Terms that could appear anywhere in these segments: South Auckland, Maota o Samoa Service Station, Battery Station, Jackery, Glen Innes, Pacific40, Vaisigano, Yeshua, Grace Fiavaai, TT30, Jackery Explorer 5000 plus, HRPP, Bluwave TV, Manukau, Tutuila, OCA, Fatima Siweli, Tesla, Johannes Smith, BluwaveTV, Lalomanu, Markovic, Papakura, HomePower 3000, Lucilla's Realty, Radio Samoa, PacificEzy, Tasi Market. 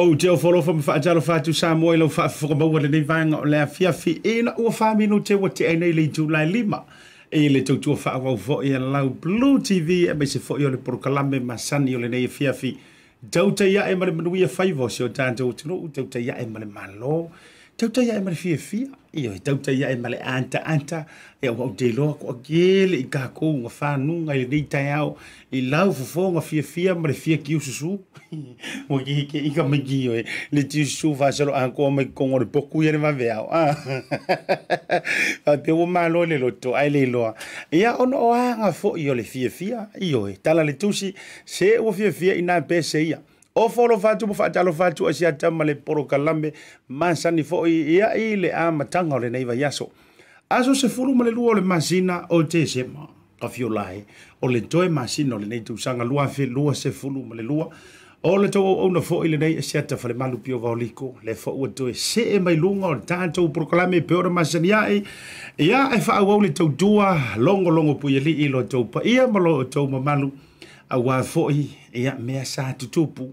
O te o whalofa mwhaatalo whātu sā moelo whaafokamaua le nevanga o lea fiafi. E na ua whamino te wa te ainei le Julai 5. E le tautua whaawau fo e alau Blue TV. E me se fo e o le porokalame masani o le nei fiafi. Tauta ia e male manuia whaivo si o tātou tino. Tauta ia e male malo. Tauta ia e male fiafia. Iyo e tauta ia e male anta. E au au te loa kua gele i kākou ngā whanunga i rei tai au. I lau fufo ngā fiafia male fia ki ususu. Mwa ki hike ika mingi yo e. Le ti ususu whasaro anko mai kongo le poku ia ne mawe au. Whape o malo le loto ai le loa. Ia ono o hanga fo iyo le fiafia. Iyo e tala le tusi se o fiafia ina pese ia. O folo fatu mo fatalo fatu asia tama le porokalame masani fo ia ile a matanga ole nei va yaso aso se fulu mo le luo le masina o tesema kafiolai o le toe masina ole nei tusanga lua fe lua se fulu mo le lua o le to ona fo ile nei asia ta fale malu pio vaoliko le fo o toe se e mai lunga o tanto porokalame pe o masania ia e fa o le to dua longo puyeli ilo to pa ia malo to mamalu awa fo ia mea sa tutupu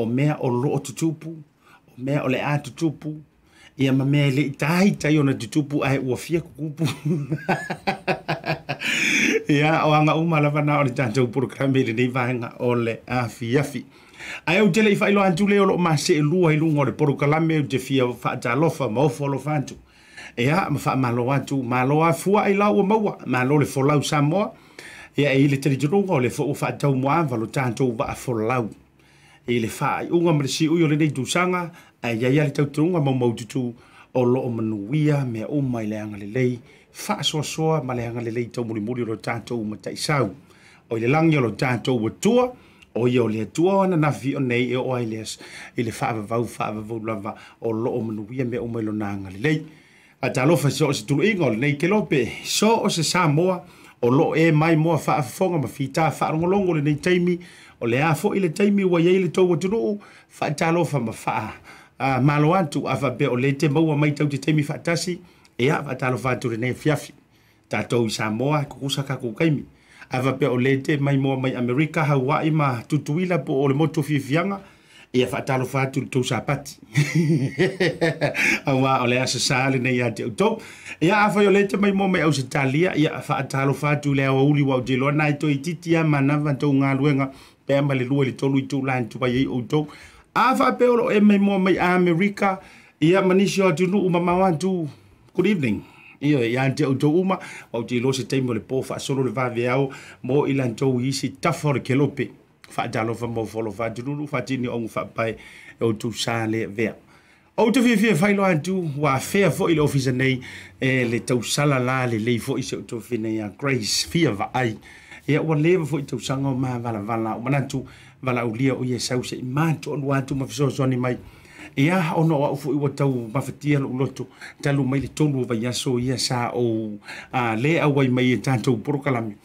o mea o loo tutupu, o mea o le a tutupu, ia ma mea le itahitai ona tutupu ae ua fia kukupu. Ia o anga umalawana o le tantou porokalame le nei vanga o le a fiafi. Ae u tele i failo antu leo loo mase e lua ilunga o le porokalame u te fia faatalofa maofolo fantu. Ia ma faa malo atu, malo afua ai lau o maua, malo le folau Samoa. Ia e ile telijonunga o le fo faatau moava lo tantou waa folau. Ele fai unga mresi uyo le nei tusanga ai yaya le tautunga mau tutu o loo manuia mea uma i le anga lelei faa soa ma le anga lelei tau murimuri o lo tātou mataisau o le langi o lo tātou watua o ia o le atua o ananafi o nei e o aileas ele faa vavau lava o loo manuia mea uma i lo na anga lelei a talofa so o se tulu inga o le nei kelope so o se Samoa o loo e mai moa faa fonga ma fita faa rongolongo le nei taimi o le afo ile taimi wa ye ile tau watunuu faa talofa ma faa malo antu afa be o le te maua mai tau te taimi faa tasi ea faa talofa atu rene fiafi tatou i Samoa kukusa kakukaimi afa be o le te mai moa mai Amerika Hawaii ma tutuila po o le motu fifianga ea faa talofa atu tau sapati awa o le asa saale ne ia te utau ea afa yo le te mai moa mai au sitalia ea faa talofa atu le awauli wa ujelo na ito ititia manava tau ngaluenga ema le lua le tolu i tu lan tupa yei o tau. Afa peolo e mei moa mei Amerika. Ia manisi o tunu umama wantu. Good evening. Ia ia te o tau uma. Wau te ilo se teimo le po. Fa solo le vave au. Mo ilan tau isi tafo le kelope. Fa dalofa mo folo fa tunu. Fa tini ongu fa pai. O tu sale vea. O te fie failo antu. Wa fea fo ile ofisa nei. Le tau sala la le lei fo isi o tau fine ya Grace. Fia va ai. Ia ua lewa fo i tausanga o maa wala o manantu wala ulia o ia sausa i mātu anu atu mawhisosoni mai. Ia ono wa ufu iwa tau mawhatia lo uloto talu mai le tolu wa yaso ia sa o lea wai mai e tātou porokalame.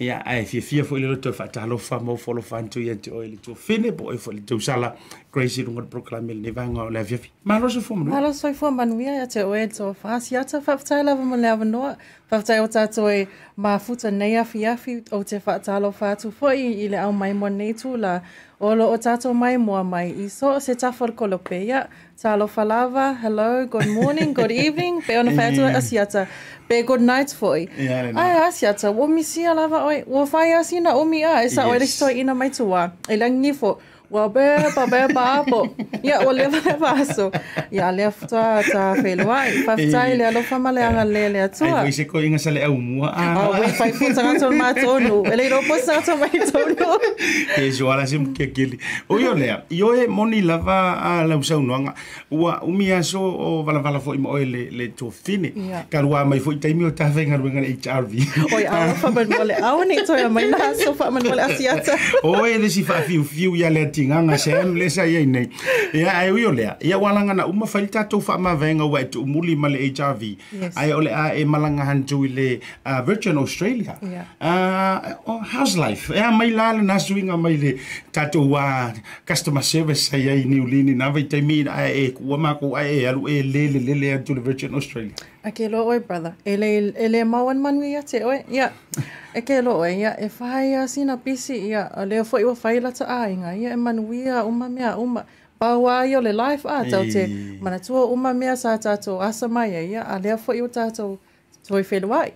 Ia ae fia fo i le loto e whaatalofa mawholofa antu ia te oe le tō fene po e fo i le tausala Grace i runga le porokalame le nevanga o lea fiafi. Mahaloso fo manuia? Mahaloso i fo manuia ia te oe tō whaasiata whaptaila wa mlea wanoa. Whaftai o tātou e mafuta nei afi o te whaatalo whātu fwoi i le au maimoa nei tūla. Olo o tātou maimoa mai iso se tafor kolopea. Tālo falava, hello, good morning, good evening. Pe ona whātua asiata. Pe good night fwoi. Ai asiata, o misia lava oi. O whai asina o mia e sa oere stoi ina mai tua. E langi fo. Wa beba apo. Ia o lewa lewa aso. Ia lea futua ta wheloa. Whaftai lea lofa ma leanga lea tua. Ai koise ko inga sa lea umua. Au wei whai putanga tonu maa tonu. Elei ropo sa tonu maa tonu. Ke joala se mukia kili. Oyo lea. Ioe moni lava lausau noanga. Ua umi aso o wala fo ima oe le tofine. Karua mai fo itaimi o ta whenga ruengan HRV. Oi au whamanwale au ni toia mai na so whamanwale asiata. Oe lesi whafiu ia lea tinganga sem lesa ia nei ia ai uyo lea ia walanga na uma failta to fa ma venga wa tu muli male HRV ai ole a e malanga hantu ile Virgin Australia house life ia mai lala na swinga mai le tatua customer service ia ni ulini na vitamin ai e ku ma ku ai alu e le to Virgin Australia akelo oi brother ele mawan manuia te oi ia ekelo oi ia e fai asina pisi ia leo foi wa faila ta ainga ia manuia uma mea uma. Paua yo le life a tau te manatua uma mea sa tatou asa mai ai a lea foi o tatou toi felwai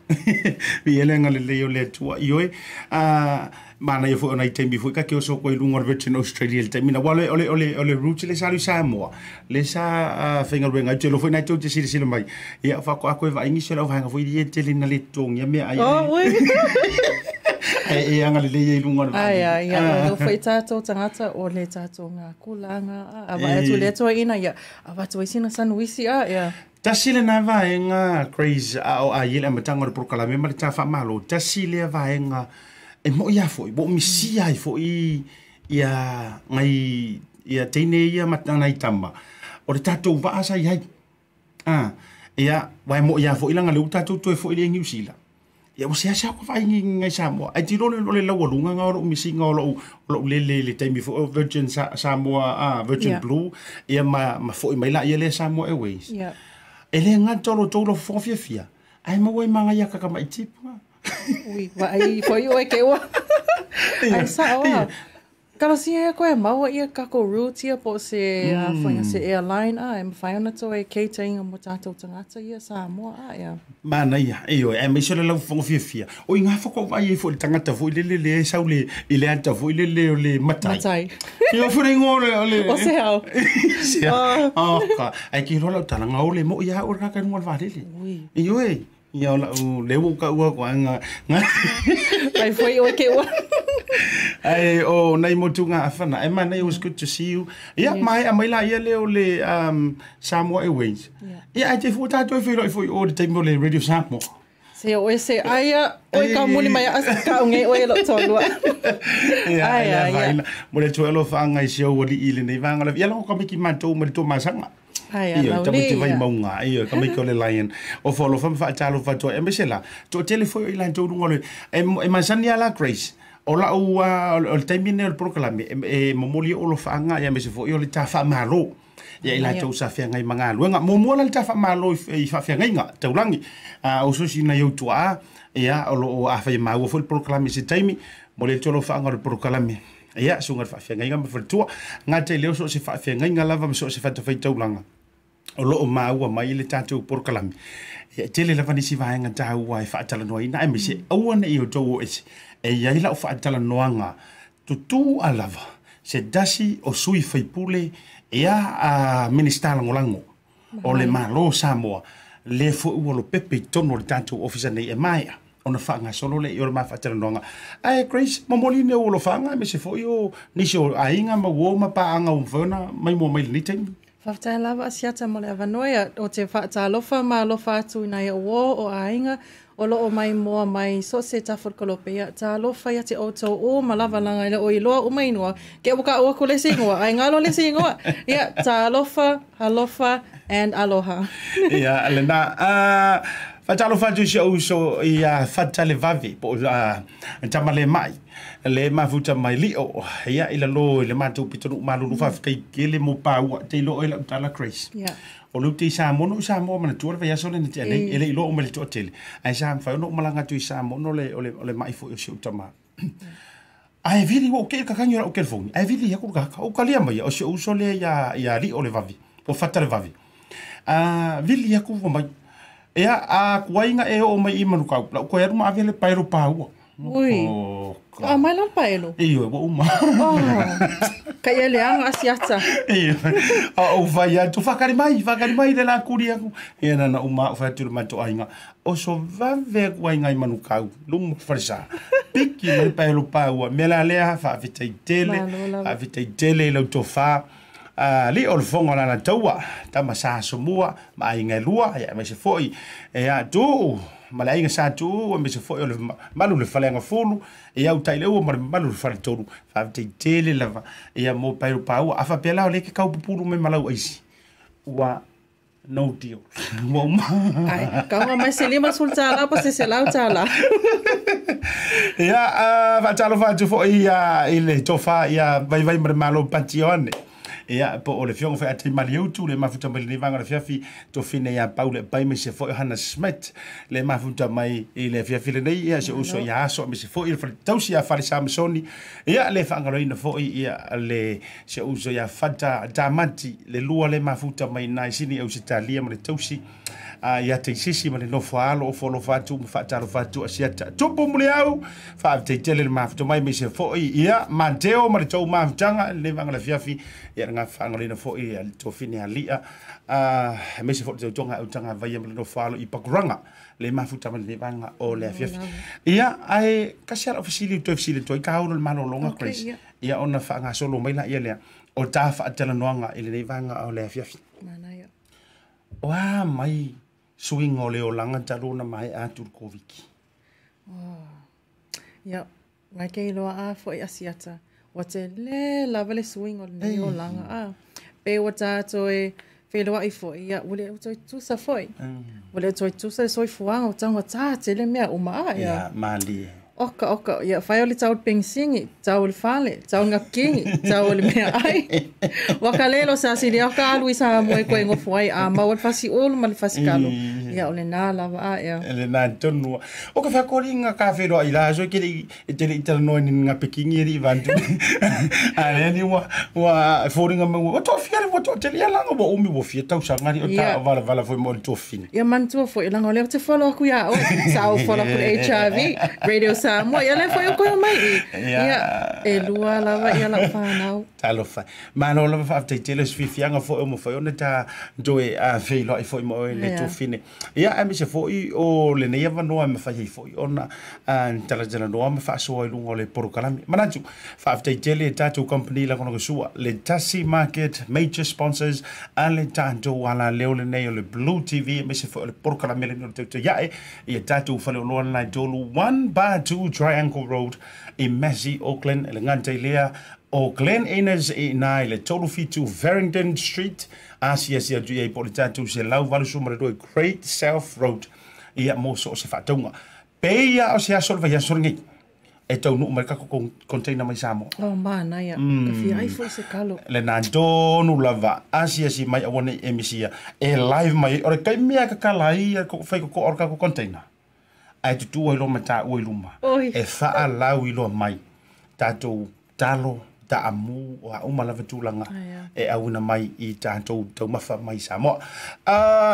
bi ele ngale le yo le tua ioi a mana yo foi ona item bi foi ka ke o so ko ilungo vetin Australia le tamina wale ole route le sa lu Samoa le sa finger wenga telo foi na tio te siri mai ia fa ko ko va ingi selo va foi di telina le tonga me ai e angale le ilungo ai ai ia foi tato tangata ole tato nga kulanga aba to le to ina ia aba to sina sanwisi a ia Tasile na vaenga crazy au ayile amatanga ro prokalame ma tafa malo tasile vaenga e mo ya foi bo misia ai foi ya ngai ya tene ya matanga itamba o tato va asa ai ah ya vai mo ya foi langa lu tato to foi le ngiusila ya mo sia sha ko vai ngai Samoa ai tilo le lawo lunga ngoro misinga lo le temi foi Virgin Samoa ah Virgin Blue ya ma foi mai la ya le Samoa Airways yeah ele ngatolo tolo fofia fia ai mo wai manga yaka kama itipa ui wa ai foi o que wa ai sa o kama si e ko mau ia kako route ia po se foi se airline ai mo fai ona to e catering mo tatou tangata ia sa mo ai mana ia io ai me sele lo fofia fia o inga foko vai foi tangata foi le sa le ile anta foi le matai io foi ngore ole o se ao ah ka ai ki rola tanga ole mo ia o ka ngol va dele io e ia le wo ka wa nga ai foi o que wa Hey, oh, nai motunga afana. Emma, it was good to see you. Yeah, my la yele Samoa Airways. Yeah, I just thought I do feel like for you all the time on Radio Samoa. Se o ese aya o ka muli mai aska nge o lo tolwa aya mo le tolo fanga ise o li ile nei vanga la yelo ka miki manto mo to masanga aya la o le vai maunga io ka miki le lion o follow fam fa talo fa to embesela to telefone ile to ngolo e masania la grace Ola ua o termine o proclame e momoli o lo fanga ya mese fo yo le tafa malo ya ila to safia ngai manga luenga momola le tafa malo e safia ngai nga taulangi o so sina yo toa ya o afa ma o fo proclame se time mo le tolo fanga o proclame ya so ngai fafia ngai nga fo toa ngate le so se fafia ngai nga lava so se fata fai taulanga o lo ma ua mai le tatou proclame ya tele lava ni siva nga tau wa fata la noina mese o na yo to ese E yaila ufa atala noanga tutu alava se dasi o sui faipule ya a ministala ngolango o le malo Samoa le fo uolo pepe tono le tanto ofisa nei e maia ona fanga solo le yo ma fatala noanga ai Grace momoli ne uolo fanga me se fo yo nisho ainga ma wo ma pa anga umfona mai mo mai ni teng Fafta lava asiata mo le avanoia o te fatalo fa malo fa tu nei wo o ainga Olo o mai moa mai so se tafur kolopea ta lo faya te auto o malava langa ile o ilo o mai noa ke buka o kole singoa ai ngalo le singoa ya ta lofa halofa and aloha ya alena fatalo fatu show so ya fatale vavi po tamale mai le mafuta mai li o ya ile lo ile matu pitunu malulu fafkai kele mo pau te lo ile tala crash ya Oluti Samoa Samoa mana tuor vai sole ni tele ele ilo umel to tele ai sam fa no malanga tu Samoa no le mai fo se utama ai vili wo ke ka kanyo o ke fon ai vili ya ko ka o kalia mai o se usole ya li ole vavi o fatal vavi a vili ya ko mai ya a kuinga e o mai Manukau ko ya ma vele pairo pau Oi. Ah, mai lan paelo. Iyo, bo uma. Ka ele anga siata. Iyo. O vai ya tu fakari mai de la kuria. Ena na uma fa tu mato ainga. O so va ve kwa inga Manukau. Lum farsa. Piki mai paelo paua. Mela lea fa vitai tele. A vitai tele lo tofa. Ali olfongo na taua. Tama sa sumua, mai inga lua ya mase foi. Ya tu. Malainga sa tu o mese foi o malu le falenga fulu e au taile o malu fal tolu fa tele lava e mo pairo pau afa pela o le ke kau pulu me malau isi wa no deal mo ai kau ma selima sultana pa se selau tala ya va talo fa tu foi ya ile tofa ya vai malo patione ya po ole fiong fa te maliu tu le mafuta mai le vanga le fiafi to fine ya paule pai me se fo Johannes Smith le mafuta mai ile fiafi le nei ya se uso ya so me se fo ile fa tausi ya fa Samsoni ya le fa ngalo ina fo ya le se uso ya fanta diamanti le lua le mafuta mai nai sini Australia ma le tausi ya te sisi ma le no fa lo fo lo fa tu fa taro fa tu asia tu pumule au fa te tele le mafuta mai me se fo ya manteo ma le tau mafutanga le vanga le fiafi ya nga fangalina fo ia to fini alia mesi fo to tonga utanga vai mlo falo ipakuranga le mafuta mali vanga o le fiafi ia ai kashara ofisili to ofisili to ka hono malolonga Chris ia ona fanga solo mai la ia le o ta fa tala noanga ile vanga o le fiafi mana ia wa mai swingo le olanga talona mai atur koviki ia ngake lo a fo asiata wate le lavale swing on the langa pe wata toi felo ifo ya wole toi tusa foi wole toi tusa soi fuang o tanga ta tele me uma ya mali oka ya faile tau pensingi tau fale tau ngakingi tau le me ai wakalelo sa sidia ka luisa mo ko ngo foi ma wal fasi ol mal fasi kalo ya ole na lava ya ele na tonu o ka fa koringa ka fe do ila so kiri tele no ni ngapekingi ri vantu ale ni wa foringa mo to fiel mo to tele la ngo o mi bo fie tau sa ngari o ta vala foi mo to fin ya man to foi la ngo le te follow ku ya o sa o follow ku HIV Radio Samoa ya le foi ko mai ya elua lava ya la fa nau talofa man all of after tele swi fianga foi mo foi ona ta joe a fe lo foi mo le to fin ya ami se foi o le nei va no me fa hi foi ona intelligent no me fa so lungo le por kalami manaju fa after tele tattoo company la kono sua le Tasi Market major sponsors ale tattoo wala le ole nei le Blue TV me se foi le por kalami le no tattoo ya e tattoo fa le online dolu 1 bar 2 Triangle Road in Massey Auckland le ngante lea o Glen Innes e nai le total fee to Verrington Street ACSA GA Politato se lau valusu maradoi Great South Road ia mo so se fatonga pe ia o se asolva ia sorngi e tau nu marka ko container mai samo o mana ia ka fi ai fo se kalo le na donu lava ACSA mai one emisia e live mai o kai mea ka kala ia ko fai ko orka ko container ai tu tu lo mata o iluma e fa ala ilo mai tato talo ta amu wa umalava tulanga e auna mai I tatou taumafa mai Samoa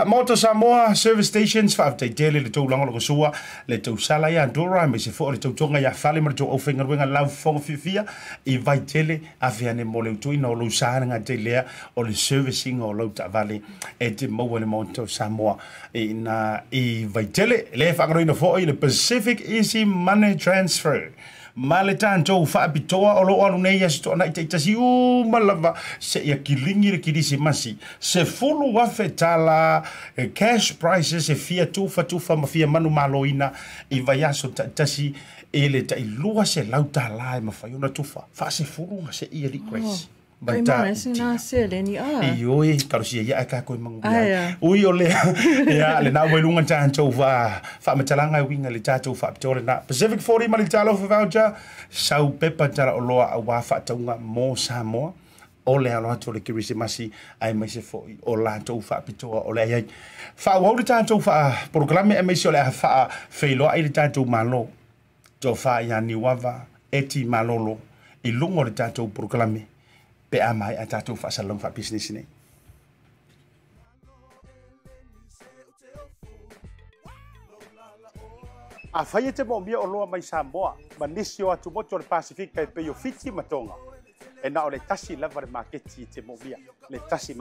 motor Samoa service stations fa te tele le tulanga lo soa le tau sala ya dora me se fo le tau tonga ya fale mar to ofenga wenga love for fifia I vai tele aviane mole tu ina lo sana nga tele o le servicing o lo ta vale e te mo le motor Samoa ina I vai tele le fa ngro ina fo le PacificEzy money transfer maletan to fa bitoa o lo alune ya sto na itasi u malava se ya kilingi kidisi masi se fulu wa fetala cash prices e fia tu fa mafia manu maloina ivayaso tasi ele ta ilua se lauta la mafayona tufa fa se fulu se ili grace bata na se le ni ioi karusia ya ka ko mangu ui ole ya le na welunga tanto fa matalanga winga le tato fa ptore na Pacific 40 malitalo for voucher sau pepa tara loa wa fa tonga mo Samoa ole alo to le kirisi masi ai mase fo ola to fa ptore ole ya fa wo le tato fa programe emisi ole fa feilo ai le tato malo to fa ya ni wava eti malolo ilungo le tato programe pe amai atatu fa salong fa business ni a fayete bombia oloa mai Samoa manisio atu motor Pacific kai pe yo fiti matonga e na ole Tasi lavar market te bombia le Tasi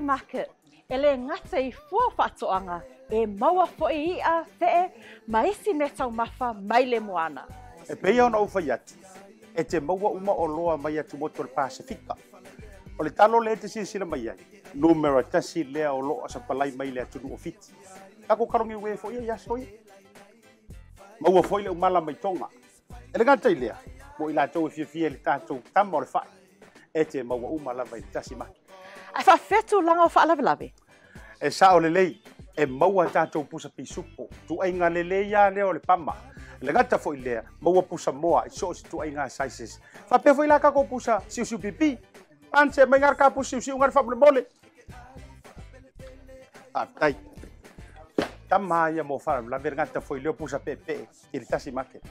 Market ele ngata I fua fatoanga e maua foi a fe maisi metau mafa mai le moana e pe yo no fayati e te maua uma oloa mai atu motor Pasifika. O le talo le te sila mai ai. Numera tasi lea oloa sa palai mai lea tunu o fiti. Ako karongi ue fo ia yasoi. Maua foi le umala mai tonga. E le gantai lea. Mo ila tau e fia le tatou tama o le fai. E te maua umala mai Tasi Market. A fa fetu langa o fa alavelave. E sa o le lei. E maua tatou pusa pisupo. Tu ainga le leia leo le pama. Le gata foi lea, maua pusa moa, i so si tu ainga sizes. Fa pe foi la kako pusa siu pipi, Anse mengar kapu siu ngar fa bole. Atai. Tamaya mo fa la verganta foi leo pusa pepe il Tasi Market.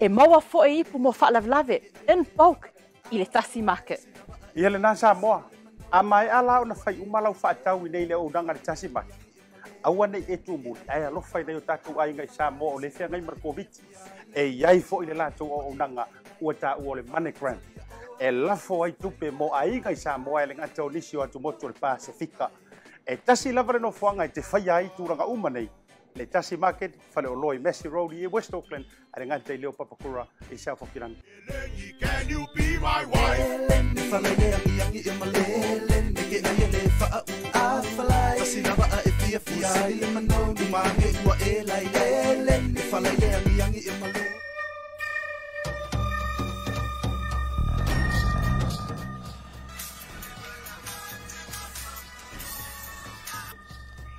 E maua foi ipu mo fa lavlave en pauk il Tasi Market. Ele na Samoa. Amai ala ona fai umalau fa tau ile ile o dangar Tasi Market. Awane etumu ai alo fai na tatu ai ngai Samoa o le fe ngai Markovic. E ai foi ile la tau o nanga. Uta uole Manukau, ela foi tupe mo aiga Samoa lenga taulisho atu moto Pacifica. Tasi lavre no fuanga te faya itu ranga umanei. Le Tasi Market fale oloi Messi Road in West Auckland lenga te leo papakura isa fokiran. Can you be my wife?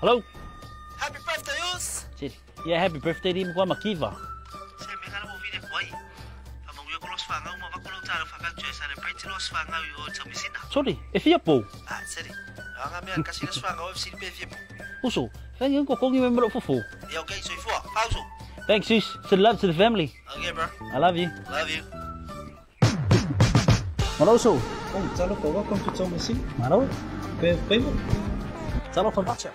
Hello. Happy birthday, Us. Yeah, happy birthday, Dim. Kwa makiva. Sir, me na mo vine koi. Among yo kolos fanga uma vakulo talo fanga choice are pretty los fanga yo tamisina. Sorry, efiapo. Ah, sorry. Anga me kasi los fanga o sir pefiapo. Uso, fanga ko kongi me mbro fofo. Yeah, okay, so ifo. Pauso. Thanks, sis. Send love to the family. Okay, bro. I love you. Love you. Maroso. Kung talo ko wa kung tso misi. Maro. Pepe. Talo ko bacha.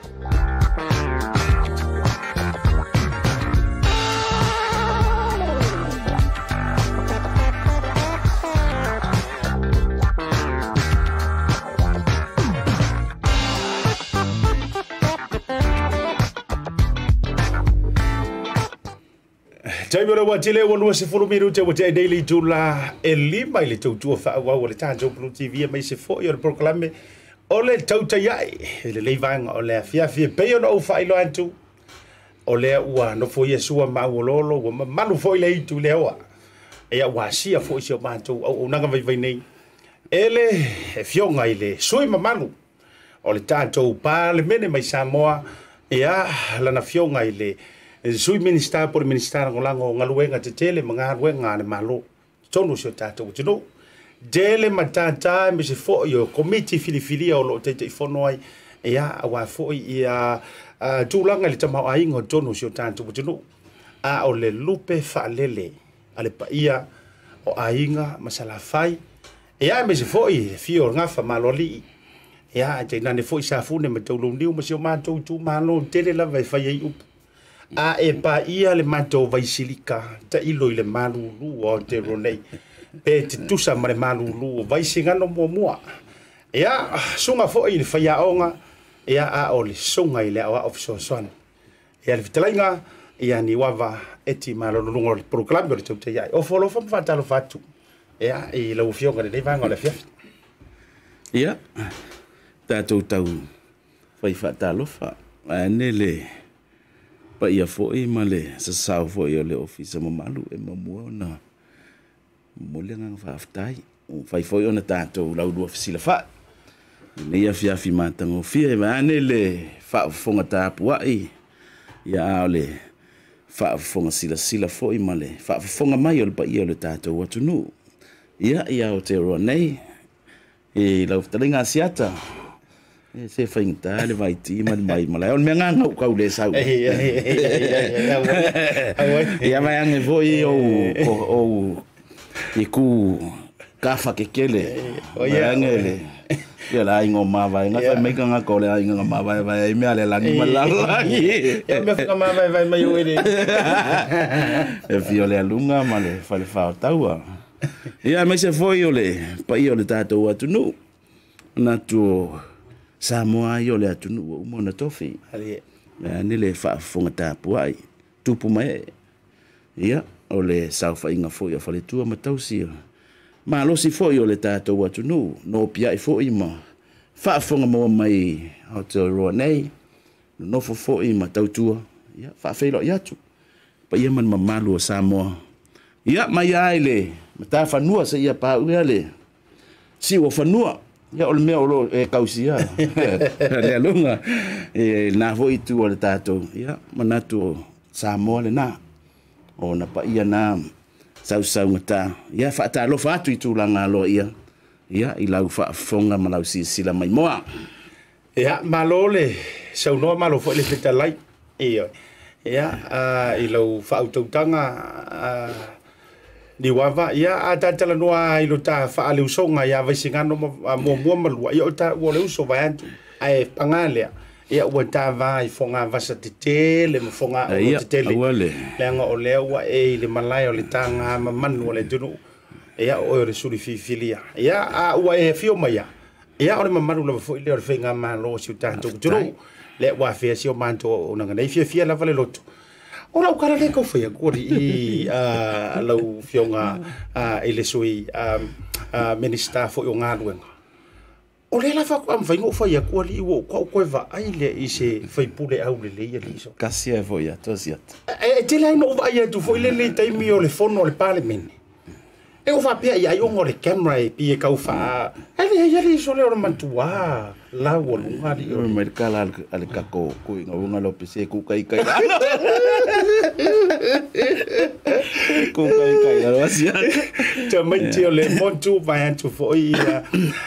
Taimora wa tele wa luase fulu minute wa daily jula elima ile tautua fa wa wa tanjo Blue TV mai se fo your proclame ole tauta yai ile levang ole afia fie peyon o fa ilo antu ole wa no fo Yeshua ma wololo wa manu fo ile itu lewa ya wa sia fo sio mantu o nanga vai nei ele fionga ile sui mamanu ole tanjo pale mene mai Samoa ya lana fionga ile Sui minister por minister ngolango ngaluenga tetele mangaluenga ne malo tonu sotata utino dele matata misi fo yo committee filifilia o tete fonoi ya wa fo ya tulanga litama aingo tonu sotata utino a ole lupe falele ale paia o ainga masalafai ya misi fo fio ngafa maloli ya tena ne fo safune metolumdiu misi manto tu malo tele la vai fai up A e paia le mato vaisilika ta ilo ile malulu o te ronei pe te tusa mare malulu Vaisigano momoa ya sunga fo ile fayaonga ya a ole sunga ile a ofsonson ya le vitalainga ya ni wava eti malulu proclaim le tupte ya o folo fo fatalo fatu ya ile ufioga le vanga le fiaf ya ta tau fai fatalo fa anele But ia foi male sa sao foi ole ofisa mamalu e mamua na molenga fa aftai o fai foi ona tato la do ofisa fa ne ia fia fi matango fia va nele fa fonga tapu ai ia ole fa fonga sila foi male fa fonga mai ole pa ia ole tato watu nu ia o te ronei e la oftalinga asiata Se fa inta le vai ti mai mala on menga no ka u le sau ya mai an voi o iku kafa ke kele o ya ngele ya la ingo ma vai na fa mega nga ko le ingo ma vai vai me ale la ni mala ya me fa ma vai vai mai u ele e viole lunga male fa le fa taua ya me se foi ole pa io le tato atu no na tu Samoa yo le atunu umona tofi. Ali. Ni le fa fonga tapu ai. Tupu mai. Ya, ole saufa inga fo yo fale tua matausi. Ma lo si fo yo le tato watu nu, no pia e fo ima. Fa fonga mo mai hotel ronei. No fo ima tautua. Ya, fa fe lo ya tu. Pa ia man mamalu Samoa. Ya mai ai le. Mata fa nua se ia pa u le. Si wo fa nua. Ya ol me olo e kausia le lunga e na voi tu ol tato ya manatu Samoa le na ona pa ia na sausauga ia faatalofa atu i tulaga loa ia ia i lau faafofoga ma lau silasila mai moa ia malo le saunoa malo foi le fetalai ia ia i lau faautautaga ni wava ia atatala noa i lo ta faaleusoga ia Vaisigano moamua ma lua ia o taua le uso vae atu ae pagalea ia ua tava i foga vasa tetele ma foga o tetele leaga o lea ua e i le malae o le taga mamanu o le tunuu ia o le suli fifilia ia aua e hefio mai ia ia o le mamanu lava foʻi lea o le faiga malo siu tatou tunuu le ua afea si o matou aunaga nei fiafia lava le loto ora o kara le ko foi agora e a lau fionga a ele sui a minister foi o ngaluenga o le la fa ko am vaingo foi agora e o ko ko va ile e se foi pule au le le isso kasia foi a tosia e te la no va ia tu foi le time o le fono o le parliament e o va pia ia o ngore camera e pia ka ufa ele ia le so le o mantua la o lugar e o mercado al kako ko ngona lo pese ku kai kai Kukai la wasia. Tamantio le montu vai to foia.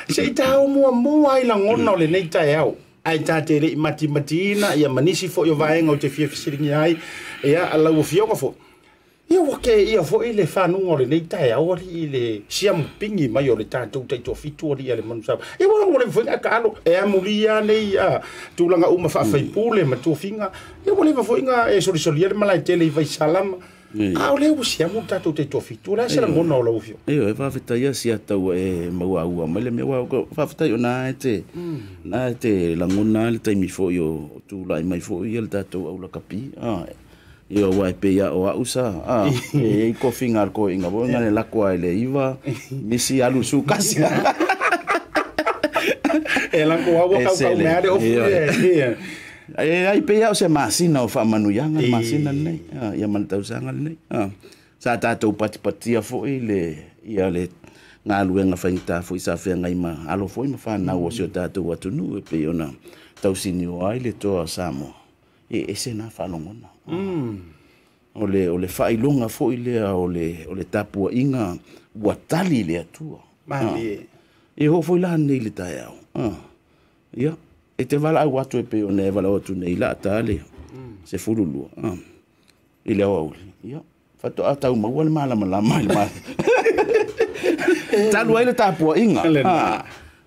Sei tau mo mo ai la ngona le nei tai au. Ai ta tere mati matina ia manisi fo yo vai ngau te fie siringi ai. Ia ala u fio ko. Ia woke ia fo ile fanu ngore nei tai au ile siam pingi mai ole ta tu te to fitu ri ale mansa. Ia wona ngore fo ka alo. Ia mulia nei ia tulanga uma fa fa pole matofinga. Ia wona fo inga e solisolier malai tele vai salam. Ah, olha o siamo tanto te tofitura, será bom não ouvir. Eu vou afetar ia se atau e mau au, mas me au vou afetar na te langona le time for yo tu lai mai for ele tanto au la capi. Ah, eu vai peia o ausa. Ah, e cofingar ko inga bom na la ko ele iva, misi alu su kasi. Ela ko au ka na de ofi. Ai peia o se masina o faamanuiaga le masina lenei ia manatausaga lenei sa tatou patipatia foʻi le ia le galuega faigitā foʻi sa feagai ma alo foʻi ma fanau o se o tatou atunuu e pei ona tausini o ai le toa Samoa e sena faalogona o le faailoga foʻi lea o le tapuaʻiga ua tali i le atua e hofoʻi lanei le taeao ia e te vala au atu e pe o ne vala o atu nei la atale se fululua i leo au ia fato atau maua le malamalama i le mala talua i le tapuaʻiga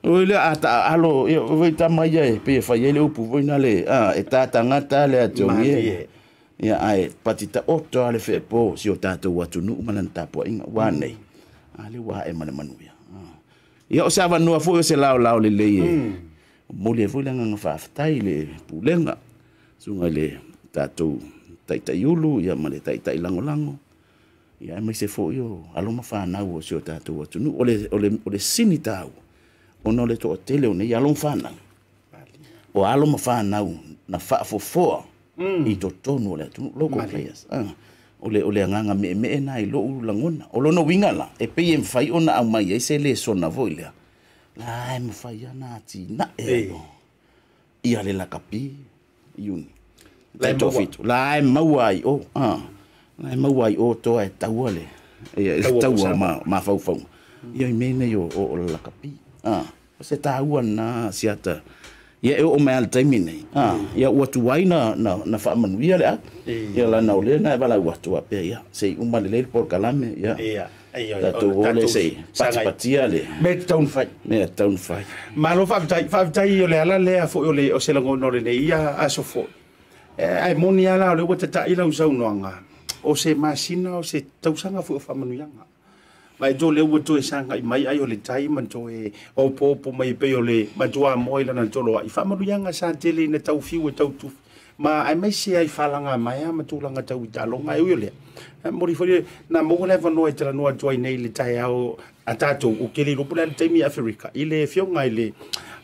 o le alo vai tamai ai pe fai ai le upu voi na le e tatagata le atogie ia ae patitaʻoto a le feʻepō si o tatou atunuu ma lana tapuaʻiga uā nei a le uā e ma le manuia ia o se avanua foʻi o se laolao lelei e mole vola nga faftai le pulenga sunga le tatou taitaiulu ia male taitai langolango ia mai se fo yo aloma fana wo se tatou atunu ole sinitau ono le to tele one ia lon fana o aloma fana na fa fo i totonu le atunu loko players ole nganga me na ilo langona ole no wingala e pe em fai ona amai ai se le sona voila ai mo faia na ti na e ia le la capi iuni la tofito la mauai o la mauai o to e tauale e taua ma faufau ia mena yo o la capi se taua na siata ia o mal termine ia o tu waina na fa manuia le ia la na ole na bala o tu pe ia sei uma le por calame ia Tatole sei, patiale. Met town fight. Malo five tai yo le ala le fo yo le o se lango no le ia aso fo. Ai monia la le wata tai la usau noanga. O se masina o se tausanga fo fa manuianga. Mai do le woto e sanga i mai ai o le tai man to e o popo mai pe yo le matua moi la na tolo i fa manuianga sa tele na tau fiu e tau tu. Ma ai mai se ai falanga mai ama tulanga tau talonga yo le. Mori foi na mogole vano e tra no atoi nei le taiao atato o kele lo pula te mi Africa ile fionga ile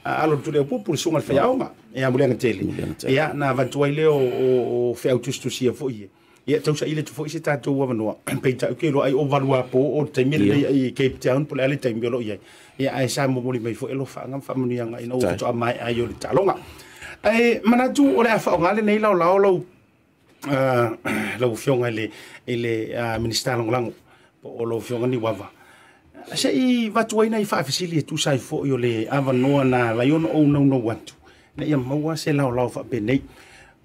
alo tule popul sunga fayaonga e amulanga tele ya na vantoi le o feautustu sia foi ya tausa ile foi se tato vano peita ke lo ai o valua po o te mi le Cape Town pula ile te mi lo ye ya ai sa mo moli mai foi lo fa ngam famuni anga ina o to mai ayo talonga ai manatu ole fa ngale nei la lao la fionga ile minister lango po olo fionga ni wava. Asa i watuai na i faafisili tu sai fo yo le avanoa na layon o no no wantu. Na ia maua se lau lau fa benei.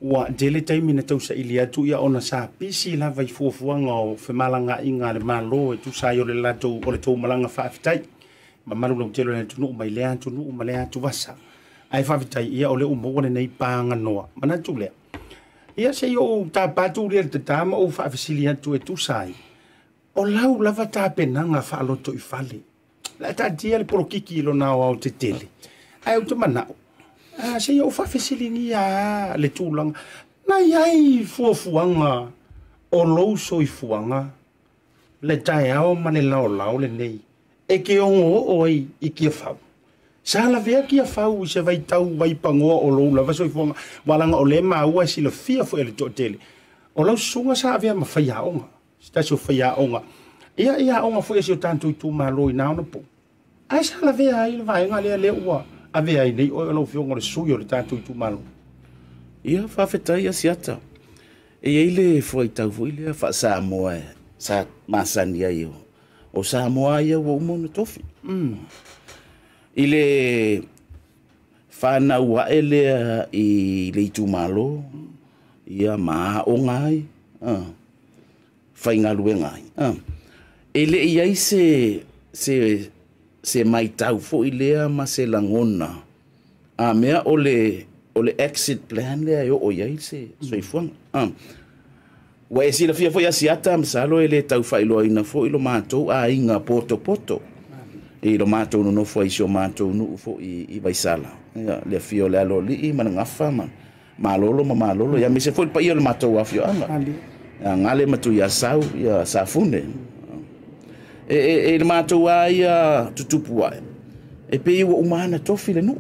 Wa dele taimi na tausa ili atu ia ona sa pisi la vai fuafuanga o femalanga inga le malo e tu sai o le lato o le tau malanga faafitai. Ma maru lau telo na tunu umailea tunu umalea tu wasa. Ai faafitai ia ole umawane na i paanga noa. Manatu lea. Ia se yo tapatu le tatama o faafisili atu e tu sai. O lau lava tapenanga faaloto i fale. La tatia le porokiki ilo nao au te tele. Ai utumanao. Se yo faafisilingi a le tūlanga. Na iai fuafuanga o lou soifuanga. Le tae ao mane lao lao le nei. E ke ongo oi i kia fau. Sa la vea kia fau i se vai tau vai pangoa o lou lava soifuanga. Walanga o le maua si le fia fo e le tōtele. O lau sunga sa avea mawhaia onga. Stasio faya onga. Ia onga fo esio tanto itu maloi na ona po. Ai sala vea ai vai ngale le ua. Ave ai nei o lo fiongo le suyo le tanto itu malo. Ia fa fetai asiata. E ele foi tavo ele fa Samoa. Sa masania yo. O Samoa ia o mono tofi. Ile fa na wa ele i le itu malo. Ia ma ongai. Fainga luengai. Ele iai se mai tau fo ilea ma se langona. A mea ole exit plan lea yo o iai se soifuanga. Wa esi la fia fo ia siata msalo ele tau fa ilo aina fo ilo mātou a inga poto poto. Ilo mātou no fo isio mātou no fo i vaisala. Le fio le aloli i manangafa ma. Malolo ma malolo. Ya mise fo ilpa ia le mātou wafio anga. Ngale matu ya sau ya safune matu ya tutupu wa pe wa umana tofi le nu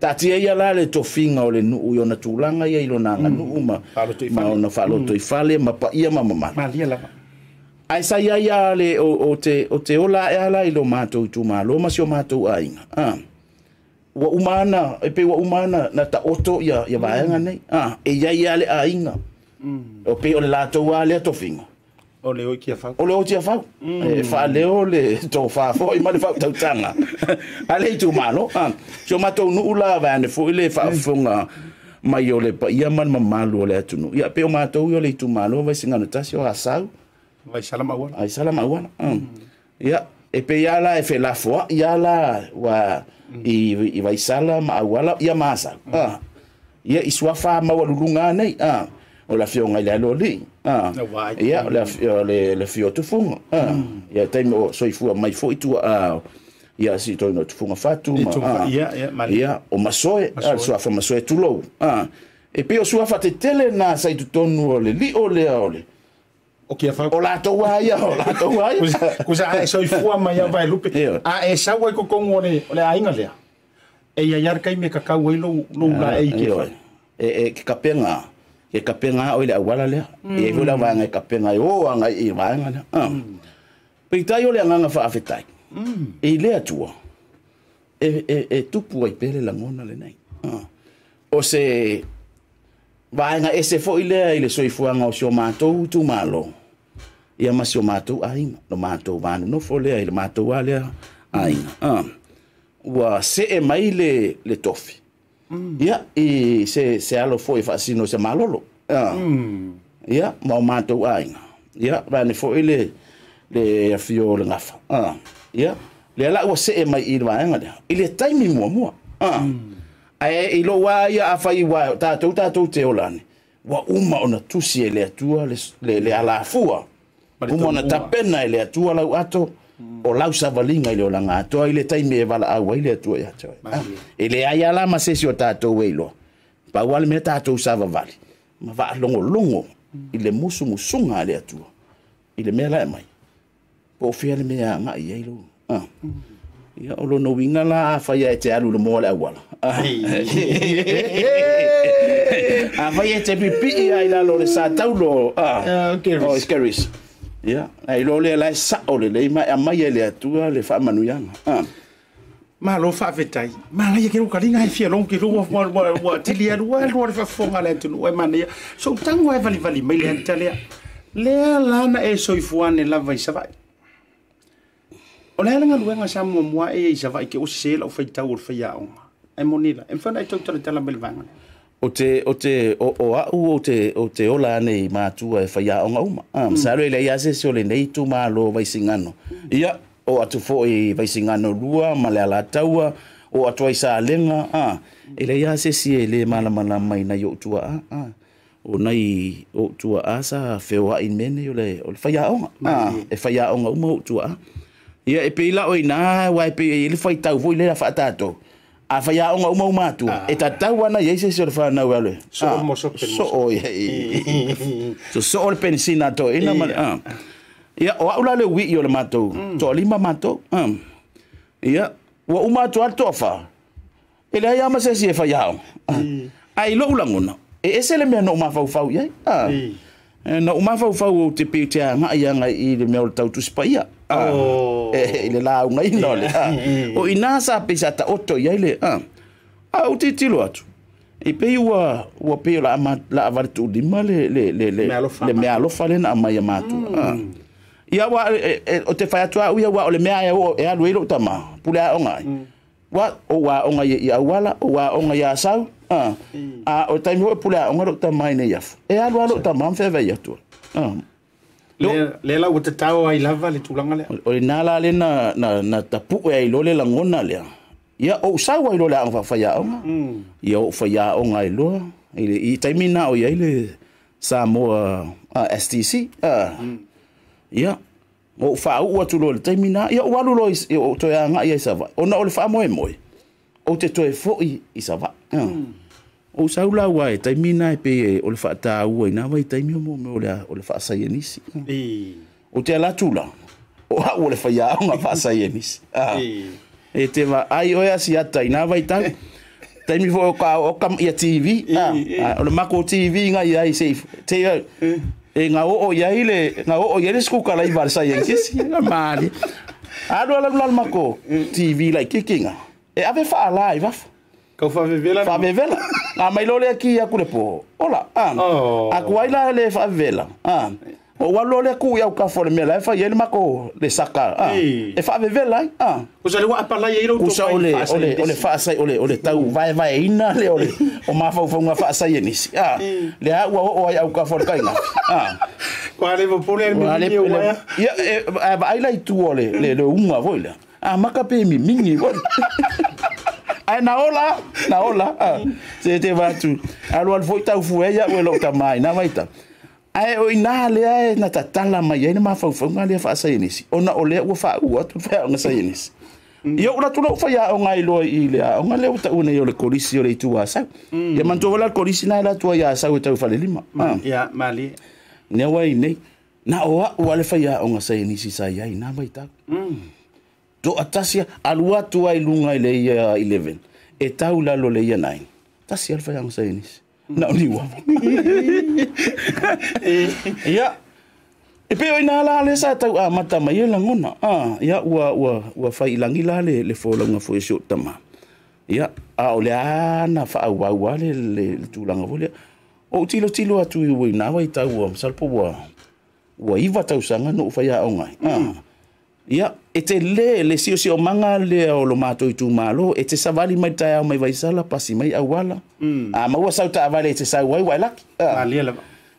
tatia ya lale tofinga ole nu uyo na tulanga ya ilo nanga nu uma maona faloto ifale mapa ia mama malia la aisa ya ya le o te ola ya la ilo matu tuma lo masio matu ainga wa umana pe wa umana na taoto ya baanga nei ya ya le ainga o pe o lato wa le tofinga o le o kia fa fa le o le to fa fo i ma le fa tautanga ale tu malo so mato nu ula va ne fo ile fa funga mai o le pa ia man mamalo le tunu ia pe o mato o le tu malo vai singa no tasio asau vai salama wa ia e pe ia la e fe la fo ia la wa i vai salama wala ia masa ia i swa fa ma walulunga nei o la fio ngai loli ia le fio tu funga ia taimi o soifua mai foi tu ia si toi no tu funga fatu ma ia o masoe al suafa masoe tu lou e pe o suafa te tele na sai tu tonu ole li ole o kia fa o la to wai kusa soifua mai vai lupe a e sa wai ko kongone ole a inga le e ia yar kai me kakau wai lo la e ke e kapenga e kapenga o ile awala le e vola vanga kapenga o anga i vanga pe tayo le anga fa afetai e le atua e tu puoi pele la ngona le nei o se vanga ese fo ile soifuanga o shomato tu malo ia masomato ai no mato vanu no fo le ile mato wale ai wa se e mai le tofi ia e se alo foi fasino se malolo ia mau mato ai ia bane foi le fio le ngafa ia le la o se e mai ilwa nga ile time mo ai ilo wa ia afai wa ta to te olani wa uma ona tusi ele atua le ala fua uma na tapena ele atua la ato o lau savalinga ile o langa atoa ile taimi e wala awa ile atua ya choe ile ayala masesi o tatou weilo pa wale me tatou savavali ma va longo ile musu musunga ale atua ile mela mai po fiele me anga ia ilo ia o lo no winga la afa ia te alu le mole awala afa ia te pipi ia ila lo le sa taulo okay oh scaries ia ai lo le la sa o le ma amaye le atua le fa manuyanga ma lo fa vetai ma la ke ukali ngai fia long ke lo wa te le wa lo fa fonga le tunu e mania so tango e vali mai le tele Lea lana e soifuane lava isavai. O lea langa luenga samu mua e isavai ke usisela ufeitau ulfeia onga. E monila. Emfana e tautale tala melvanga. O te ola nei mātua e whaia o ngā uma. Saro ele ia se ole nei tū mā lo Vaisigano. Ia, o atu fo e Vaisigano rua, maleala taua, o atu ai sā lenga. Ele ia se si ele malamana mai nei o tua a. O nei o tua a sa wheo hain mene ole whaia o ngā. E whaia o ngā uma o tua a. Ia, e pila o ina, wai pe ele whai tau voi lera whaatato. A faya onga uma matua e tatau ana ia se surfa na wale so or pensina to ina ma ia o aula le wi yo le mato to lima mato ia wa uma to altofa ele ia ma se se faya ai lo ulanguna e ese le me no ma fau fau ia no ma fau fau te pe te nga ia nga i le me tau tu spaia ele lá uma inole o inasa pesata oto ele o titilo atu e peiwa o pei la la vartu di male le me alofa le na mai matu ia wa o te fai atu ia wa le me ia o e alu ilo tama pula onga wa onga ia wala wa onga ia sau o taimi o pula onga tama ina ia e alu tama fe vai atu Lela o te tau ai lava le tulanga lea. O le nala le na tapu e ai lo le langona lea. Ia o usawa ai lo lea ang whawhaia onga. Ia o whaia onga ai loa. I taimina o iai le Samoa STC. Ia o whaau ua tu lo le taimina. Ia o walu lo o toi a ngai ai sawa. O na o le wha moe moe. O te toi foi i sawa. O saula wai taimina pe o le fata u ina wai taimi mo o le fa sa yenisi o te la tula o le fa ya o fa sa yenisi e te va ai o ya si ata ina wai taimi fo ka o kam ya tv o le mako tv nga ya safe te e nga o ya ile nga o ya le skuka la i va sa yenisi nga mali ado la mako tv la kikinga e ave fa live af Favela. A mailole aqui a culepo. Olá. A cuaila le favela. O walole cuia o café me leva e ele maco le saca. E favela. Os ali a parla e ele o ole ole faça ole tau vai ina le ole. O mafa foi uma faça yenisi. Le a o café caina. Qual é o problema de eu? Ai lá tu ole le uma voila. A maca pe mi mingi. Ai na ola se te va tu alwa foi tau fueia o lota mai na vaita ai o ina le ai na tatala mai ai na mafau fau ngale fa sa yenisi ona ole o fa u atu fa na sa yenisi ia ora tu lo fa ia o ngai lo i le o ngale o ta una yo le kolisi yo le tu asa ia man to vola kolisi na la tu ia sa o tau fa le lima ia mali ne wai nei na o ale fa ia o nga sa yenisi sa ia na vaita Do atasia alua tua ilunga ile ya 11 etau la lo le ya 9 tasia alfa yang sainis na niwa ya epeo ina la le sa tau mata mai langona ya wa fai langila le fola nga fo shot tama ya ole ana fa wa le tulanga vole o tilo atu we na wa itau msalpo wa iva tau sanga no fa ya onga Ya, ete le si o manga le o lo mato i tu malo, ete savali mai taia mai vaisala pasi mai awala. A maua sauta avale ete sa wai laki.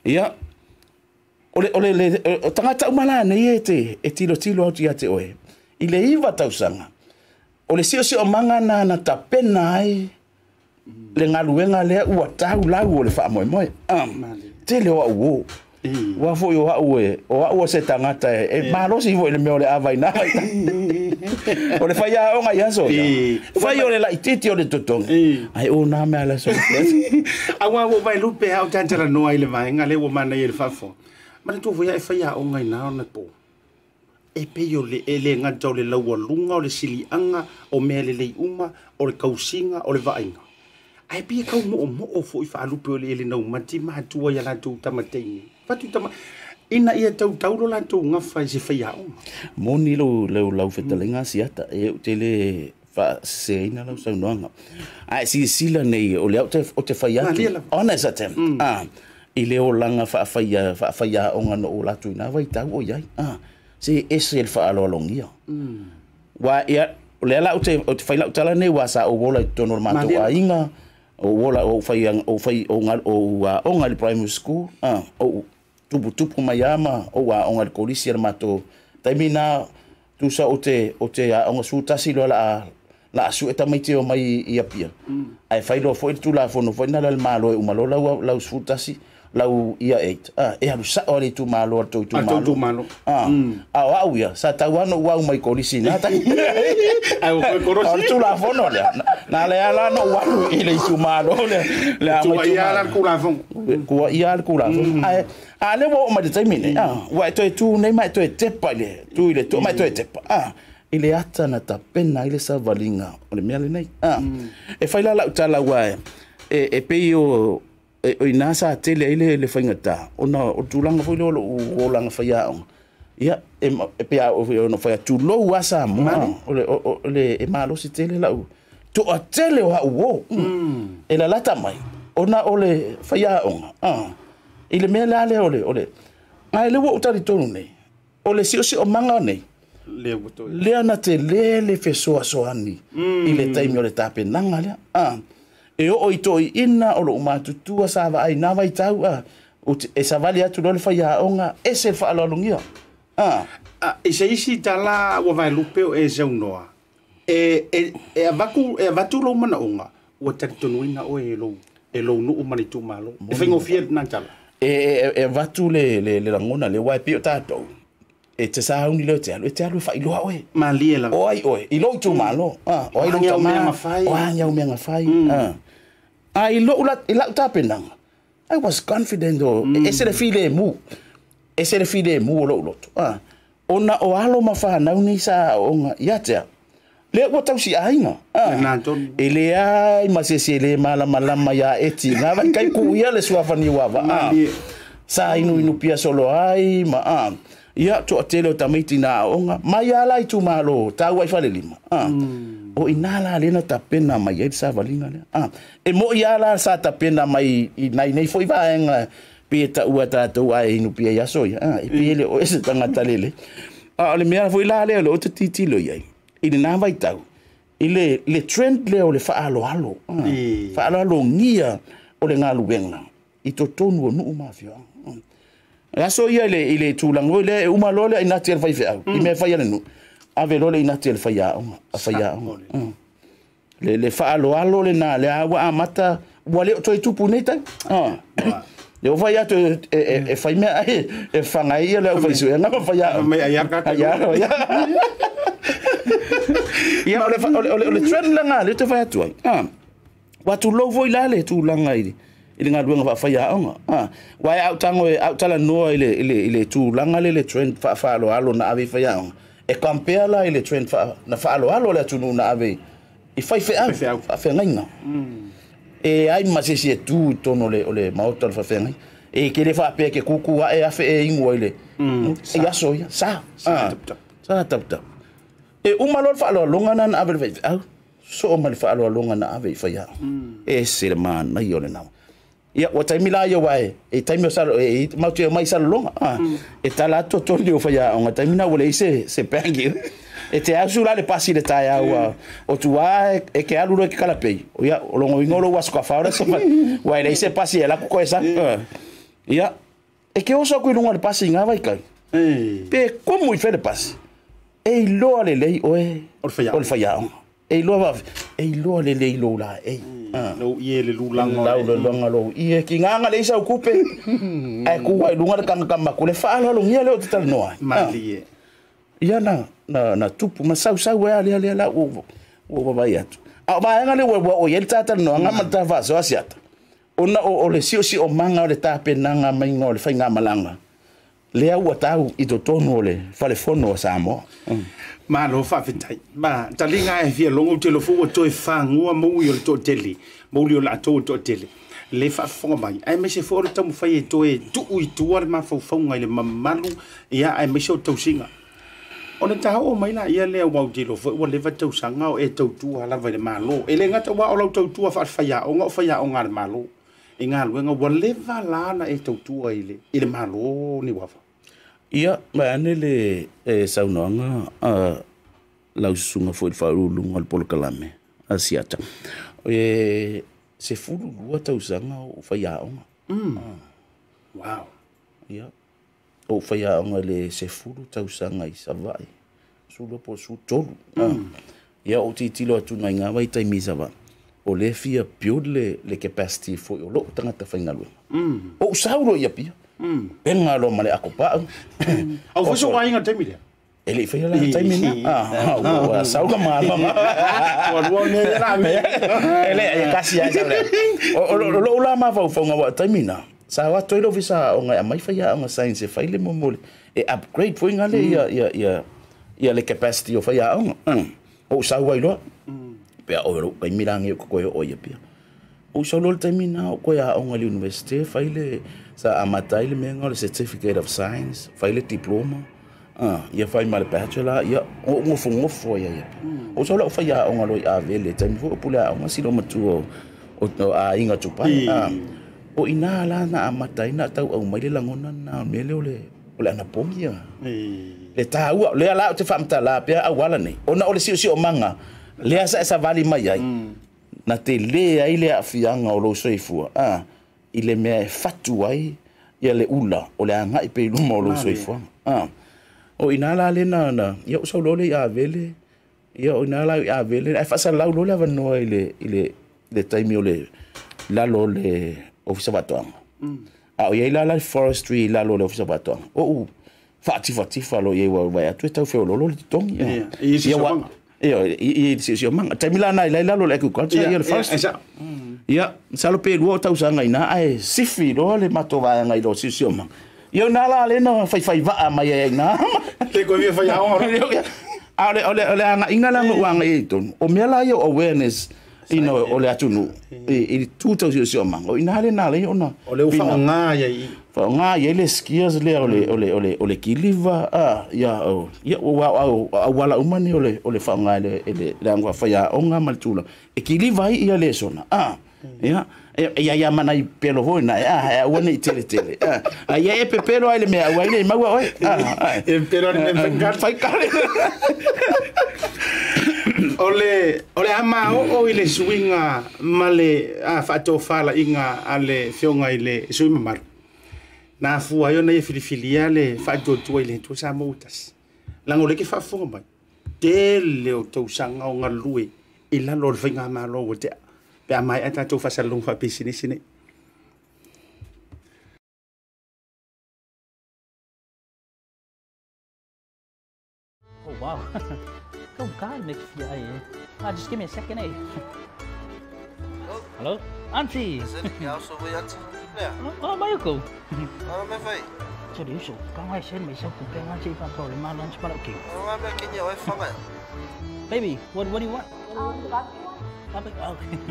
Ya. Ole tangata umala na yete, etilo atu yate oe. Ile iwa tausanga. Ole si o manga na tapena ai. Le ngaluenga le ua tau lau ole faa moe moe. Tele wa uo. Wa fo yo o se tangata e malo si fo le mole avai na o le faya o nga so fa yo le la titi o le totong ai o na me ala so a wa wo vai lupe ha o tantara no ai le vai nga le wo mana ye fa fo ma tu fo ya faya o nga na na po e pe yo le ele nga jo le lawa lunga o le sili anga o mele le uma o le kausinga o le vainga ai pe ka mo o fo fa lupe o le ele no mati ma tu ya la tu tamatei Ina ia tau lo la tu ngafai se faya o moni lo lau fetelenga siata e tele fa se ina lau sa noanga ai si sila nei o le o te faya ona sa tem I leo langa whaafaya onga no o latu ina wai tau o iai. Si esel whaalolongia. Wa ia, lea la o te whaila utala ne wa sa o wola i tono mato a inga. O wola o whai o ngari primary school. O tupu mai ama o a ngari kolisi al mato. Taimina tusa o te a onga sutasi loa la asu eta mai teo mai ia pia. Ai whailo fo i tu la fono fo ina lal malo e umalo lau sutasi. Lau ia eight. E halu sa ole tu malo ato tu malo. Awa au ia. Sa tauano wau mai kolisi na ta. Ai o kolisi. Au tu la fono le. Na le ala no wau ile tu malo le. Tu ia la kula fon. Ku ia la kula fon. Ai ale wo ma determine. Wa to tu nei mai to tepa le. Tu ile to mai to tepa. Ile ata na tapena ile sa valinga. Ole mele nei. E faila la utala wa e pe o ina sa tele ile fangata ona o tulanga fo ile o langa fa yaong ya e pia o no fa tu lo wasa ma ole e malo si tele la tu o tele wa wo e la lata mai ona ole fa yaong ile me la le ole ai le wo utari tonu nei ole si o si o manga nei le buto le ana tele le fesoa soani ile taimi ole tape nanga le e o itoi ina o lo matutua sa va ai na vai tau e sa vale atu lo fa ya onga e se fa lo longia e se isi tala o vai lupeo e zaunoa e avaku e vatu lo mana onga o tatonuina o elo no o mani tu malo e vengo fiel na tala e vatu le langona le wa pio tato e te sa un lo te alu fa ilo oe malie la oi ilo tu malo oi lo tu ma wa ya o me ngafai I look like it. I was confident though. It's a feeling move a lot. Ona o halo mafa na unisa onga yata. Le what time she ain't. Ele ai masesele mala ya eti. Na va kai ku ya le swa fani wa. Sa inu pia solo ai ma ya to telo tamiti na onga. Maya lai tu malo ta wa fa le lima. O inala lena tapena mai etsa valinga le. E mo yala sa tapena mai nei foi vaenga peta uata to ai no pia ya soia. E pele o ese tanga talele. Le mea foi la le o titi lo yai. Ile na vai tau. Ile le trend le o le fa alo alo. Fa alo alo ngia o le ngalu benga. I totonu no mafia. Ya soia le ile tulango le uma lo le inatel vai fa au. I me fa yale no. Ave lole inatel fa ya le fa alo le na le awa amata wale to itupu neta le ova ya to e fa me e fa na ile o fa so na fa ya me ya ka ya le trend la na le to fa ya to wa to lo vo ile le to la nga ile nga duanga fa ya wa ya utango utala no ile to la nga le trend fa alo na ave fa ya e compare la ile trend fa na fa alo la tunu na ave i fa fa ngaina e ai masisi tu tono le mautal fa fenga e ke le fa pe ke kuku wa e afa e ingo ile ya so ya sa tap e umalol fa alo longana na ave so umal fa alo longana ave fa ya e serman na yole na ya o taimila ya wae e taimio salo e mautu mai salo longa e tala toto le fa ya o taimina wole ise se pengi e te azula le pasi le taya wa o tuwa e ke alu ke kala pei o ya o longo ingolo wa ska faora so wa ile ise pasi la ku koesa ya e ke oso ku longo le pasi nga vai kai pe como i fa le pasi e lo le lei o e o fa ya e lo va e lo le lei lo la e no ye le lulanga lo ye ki nganga le isa ukupe ai kuwa lunga kan kama kule fa lo ngia le total noa mali ye na tupu masau sau ale la o baba yatu aba ngale o ye tata no ngama tava so asiata ona o le si o manga le tape nanga maingo le fa ngama langa le au atau i totono le fa le fono samo ma lo fa fitai ma talinga e fia longo telefo to e fangua mo yo to tele mo yo la to tele le fa fo mai ai me se fo to mo fa e to e tu u tu ar ma fo fo ngai le mamalu ya ai me se to singa ona ta o mai la ia le wa di lo fo le va to sanga o e to tu ala va le malo ele ngata wa o lo to tu fa ya o ngo fa ya o ngal malo e ngā luenga walewa lana e tautua ile, ile malo ni wafa. Ia, mai ane le e saunoanga lausunga fo ilfaru lunga alpolo kalame, asiata. E se furu lua tausanga ufayaonga. Wow. Ia, ufayaonga le se furu tausanga isavai. Sula po su tolu. Ia o te itilo atu nai ngā wai tai misawa. O le fia piod le capacity fo o lo tangata whaingalua. O sauro ia pia. Penga lo male akopau. Au fuso wainga temidea? Ele fia la taimina. O sauro maama ma. O lua nere la me. Ele e kasi aja le. O lo ula ma vau fonga wa taimina. Sa wa toilo visa o ngai amai fia o science fai le momole. E upgrade fo ngale ia le capacity o fia o. O sauro wailo. Pea o kai mirangi ko koe o ia pia o solo termina ko ia o ngali university faile sa amatai le menga certificate of science faile diploma ia faile mal bachelor ia o ngofo ia o solo fa ia o ngalo ia vele tami fo pula o silo matu o a inga tupa o ina la na amatai na tau au mai le langona na mele ole ana pomia le tau le ala te famta la pia awala nei ona ole si o manga lea sa vali mai ai na te lea ile afianga o lo soifua ile mea fatu ai ia le ula o le anga ipe iluma o lo soifua o inala le nana ia usau lole ia avele ia o inala ia avele ai fasa lau lole avanoa ile taimi o le lalo le ofisa watoanga o ia ilala forestry lalo le ofisa watoanga o fatifa lo ia wawai atu e tau feo lolo le titongi ia wanga Ia manga tamila na ila lo leku ka ia le fast ia salo pe luo tau sanga ina ai sifi lo le matowa nga ilo sisio mang ia nala le no fai va ma ia na te ko vi fai aon ole ana ingala no wang e ton o mela ia awareness ino ole atunu e tuto sisio mang o ina le na le ona ole ufa nga ia ia le skiers le ole kiliva ya wala umani ole fanga ele langwa faya onga maltula e kiliva ia le sona ya mana pelo hona wona tele ya e pepelo ile me wa ile ma wa e pelo ne ngat fai kale ole ama o ile swinga male fato fala inga ale fionga ile swinga mar na fua yo na ye filifilia le fa jotua ile to sa motas lango le ke fa fua mai te le o to sanga o ngalue ila lo vinga ma lo wote pe mai ata to fa sa long fa business ni oh wow go guy make you just give me a second hello auntie is it also we at Yeah. Oh, Michael. Oh, my face. So, you should come. I said myself to bring on cheap and sorry, my lunch, but okay. Oh, I'm making your way from it. Baby, what do you want? Topic, okay.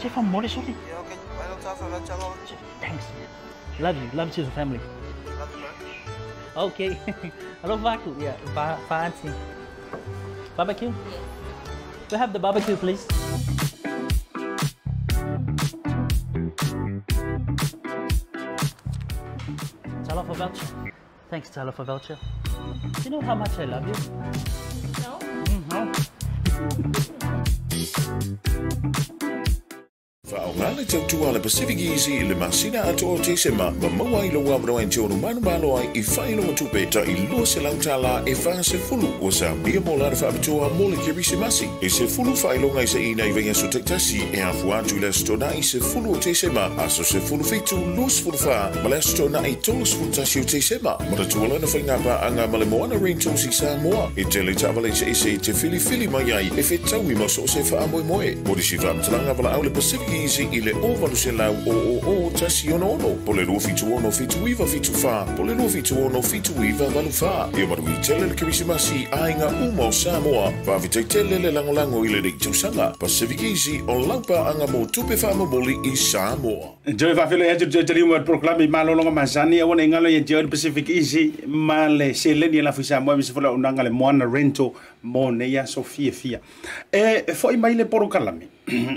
Chief, I'm more sorry. Yeah, okay. I don't have a lunch alone. Thanks. Love you, family. Love you, okay. Hello, Vaku. Yeah, fancy. Barbecue? Yes. Do you have the barbecue, please? Tala for voucher. Thanks, Tala for voucher. Do you know how much I love you? No. For our planet to our PacificEzy, the Masina at Otisema, Mamawai Loabro and Jono Manubaloi, Ifilo Tupeta, Ilosalatala, Evance Fulu, was a beer molar of to our molecule Simasi. Is a full filo is in a Vegas to Tasi, and Fuatula Stona is a full Otisema, as a full fit to lose for far, Malestona, a toast for Tasio Tesema, Matatulan of Ingapa, and Malamoana Rain to Samoa. It tells is a Tefili Filimayai, if it tell we must also for Amoy. What is she from Tangavala out of Pacific? Easy ile overluselau o tasionono polelo fituono fituiva fitufa polelo fituono fituiva valufa e maruitele le krisimasi ainga umo Samoa va vitele le langolango ile de tusanga PacificEzy on lampa anga mo tupe famo boli i Samoa joy va fele ejo jeli mo proclame malo longa masani wona ingalo ye joy PacificEzy male seleni la fisa mo misifola unanga le moana rento moneya sofia fia e foi mai le porokalame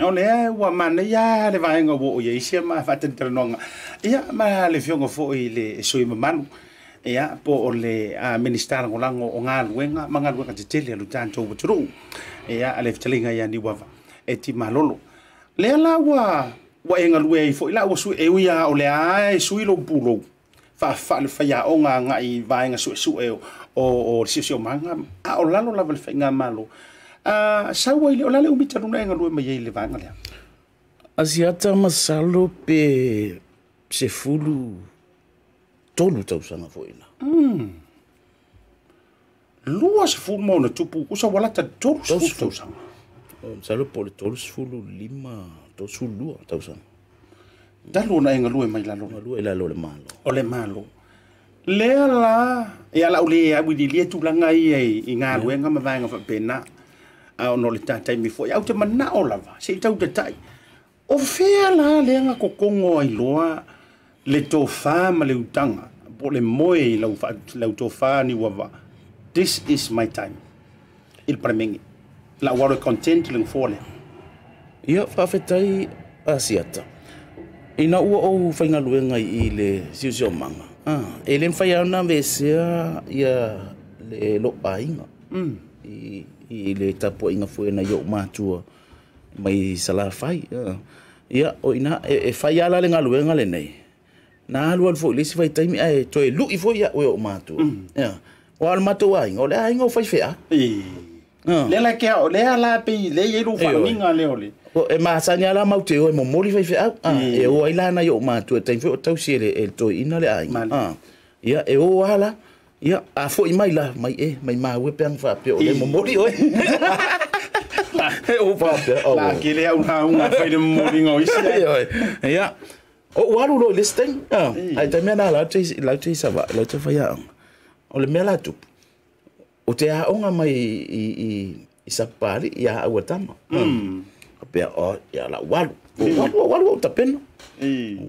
Onea wa mana ya le vaenga wo ye sia ma fatenteronga ia ma le fiongo fo ile soi manu ia po ole a minister ngolango onga wenga manga ka tele lu tanto butru ia ale telinga ya ni wa eti malolo le la wa enga lue fo ila wo su e ia ole ai sui lo pulo fa fa ya onga ngai vaenga su e o sio manga a olalo la vaenga malo. Sawaili olale umitaruna enga lue maye ile vangala. Asiata masalo pe sefulu tolu tausana foina. Lua sefulu mauna tupu usa walata tolu sefulu tausana. Masalo pole tolu sefulu lima tosulu lua tausana. Daluna enga lue maye lalo. Lua ilalo ole malo. Ole malo. Lea la ya la ule abudi lietu langa iye inga lue nga mavanga fapena. No le tatai mi foi au te mana olava se tau te tai o fela le nga kokongo iloa le tofa ma le utanga pole moi la ufa la tofa ni wava. This is my time il pramengi la waro content le fole ia fa fetai asiata ina o fainga luenga ile siusio manga ele mfaya na vesia ya le lo ainga ile tapo inga foi na yo matua mai sala fai ya o ina e fai ala le ngalue ngale nei na alu fo le si fai taimi ai to e lu i fo ya o matua ya o al matua inga ole ai ngo fai fea le la ke o le ala pe le ye lu fa minga le ole o e ma sanya la maute o mo moli fai fea e o ila na yo matua taimi fo tau si le to ina le ai ya e o ala ya a fo i mai la mai e mai ma we pang fa pe o le mori o o fa pe o la ke le una fa de mori ngoi ya o wa lu le steng ai te mena la te sa va la te fa ya o le mela tu o te a onga mai i sa pali ya o tama pe o ya la walu ta pen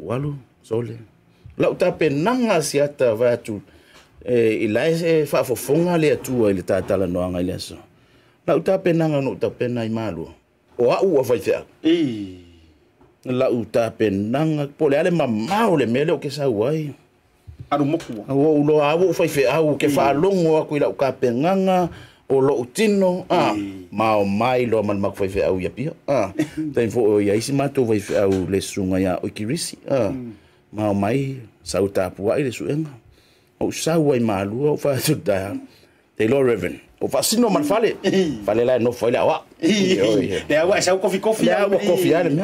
walu sole la ta pen nanga sia ta va tu ilaise fa fo fonga le tu ile tatala no anga ile so la uta penanga no uta penai malu o a u fa fa la uta penanga pole ale mama ole mele o ke sa wai aru moku o lo a u fa fa au ke fa longo aku ile uka penanga o lo utino mao mai lo man mak fa fa au ya pia tem fo ya isi mato fa fa au le sunga ya o kirisi mao mai sa uta puai ile suenga o sawa imalu o fa sudda te lo reven o fa sino man fale fale la no foi la wa te agua sa coffee ya wa coffee ya me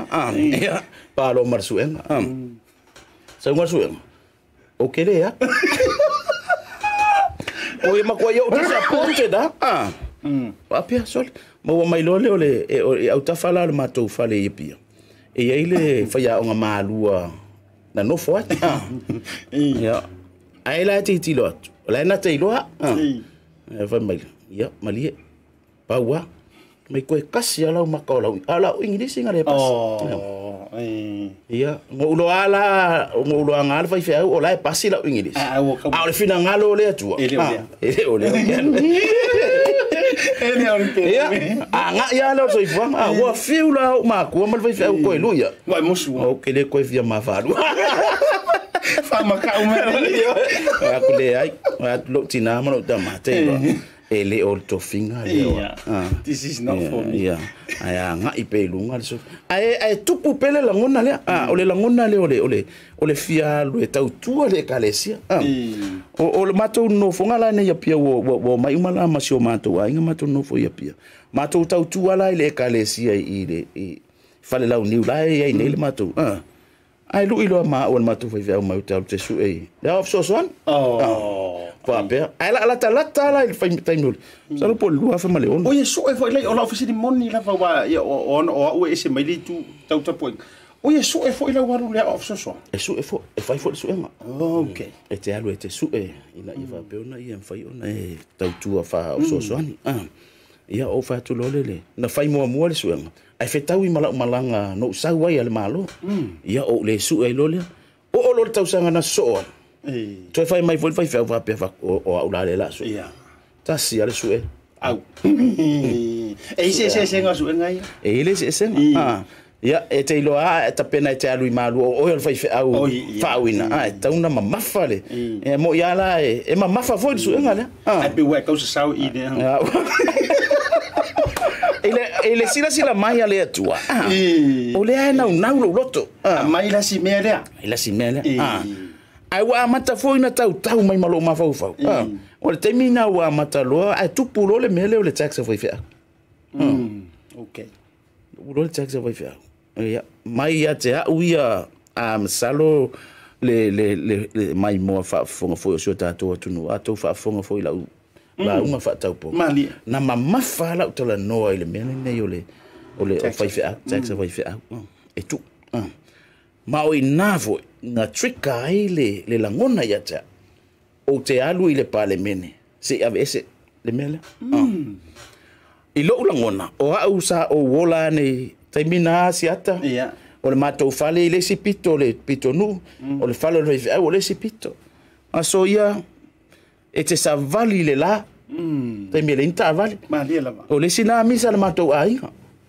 pa lo marsu en sa marsu en o que le ya o ima ko yo te sa ponte da papia sol mo mai lo le ole au ta fala le matou fale yepia e ile fa ya o malu na no foi ya ai la titi lot la na te lo va mal ya malie pawa mai ko kasi ala ma ko ala english ngale pas ya ngo lo ala fa fe ola pas la english a le fina ngalo le tu ya lo so ifwa wa fiula ma ko mal fa fe ko lu ya wa mo su o ke le ko fi ma fa lu fa Manukau melio ya kule ai lo tina mano tamate ele orto finger ya this is not for me ya anga ipelunga so ai tupu pele langona le ole langona le ole fia lo tautua le kalesia o mato no fonga la ne ya pia wo mai mala masio mato ai mato no fo ya pia mato tautua la ile kalesia ile fale la uniu la ai ne mato ai lu ilo ma on matu vai ver uma tal tesu ei da of so son pa per ela la il fai time no solo por lu afa male on o yesu e foi la office di moni la va on o e se mali tu tau tapo o yesu e foi la waru le of so so yesu e foi foi so ema okay e te alu e tesu e ila iva pe ona i am fai ona e tau tu afa of so so ia o fa tu lolele na fai mo mo le so ema ai fetau i mala malanga no sawa ia le malo ia o le su ai lole o lol tausanga na so toi fai mai foi fai fa pe va o au la le la so ia tasi ale su e Au. Senga su ngai. Ele senga. Ya ete loa ata pena ete alu malu o ele fai au fauna. Ah, ata una mamafa le. E mo ya la e mamafa foi su ngala. Ah, be weka usa sau ide. Ele sila mai ale tua. Ole na unau loto. Ah, mai la si mele. Ele si mele. Ah. Ai wa mata foi na tau mai malo mafau. Ah. O te mina wa mata loa ai tu pulo le mele le taxa foi fia. Okay. Ulo taxa foi fia. Ya mai ya te ui salo le mai mo fa fonga foi so tato tunu ato fa fonga foi la la uma fa tau po na mama fa la to la no ile mele ne yo le ole foi fia taxa foi fia e tu ma o inavo na trika ile le langona ya te o te alu ile pale mene se avese le mele ilo ulangona o au sa o wola ne termina siata ya o le mato fale ile sipito le pito nu o le falo le ai o le sipito aso ya ete sa vali le la termina inta vali ma le la o le sina misa le mato ai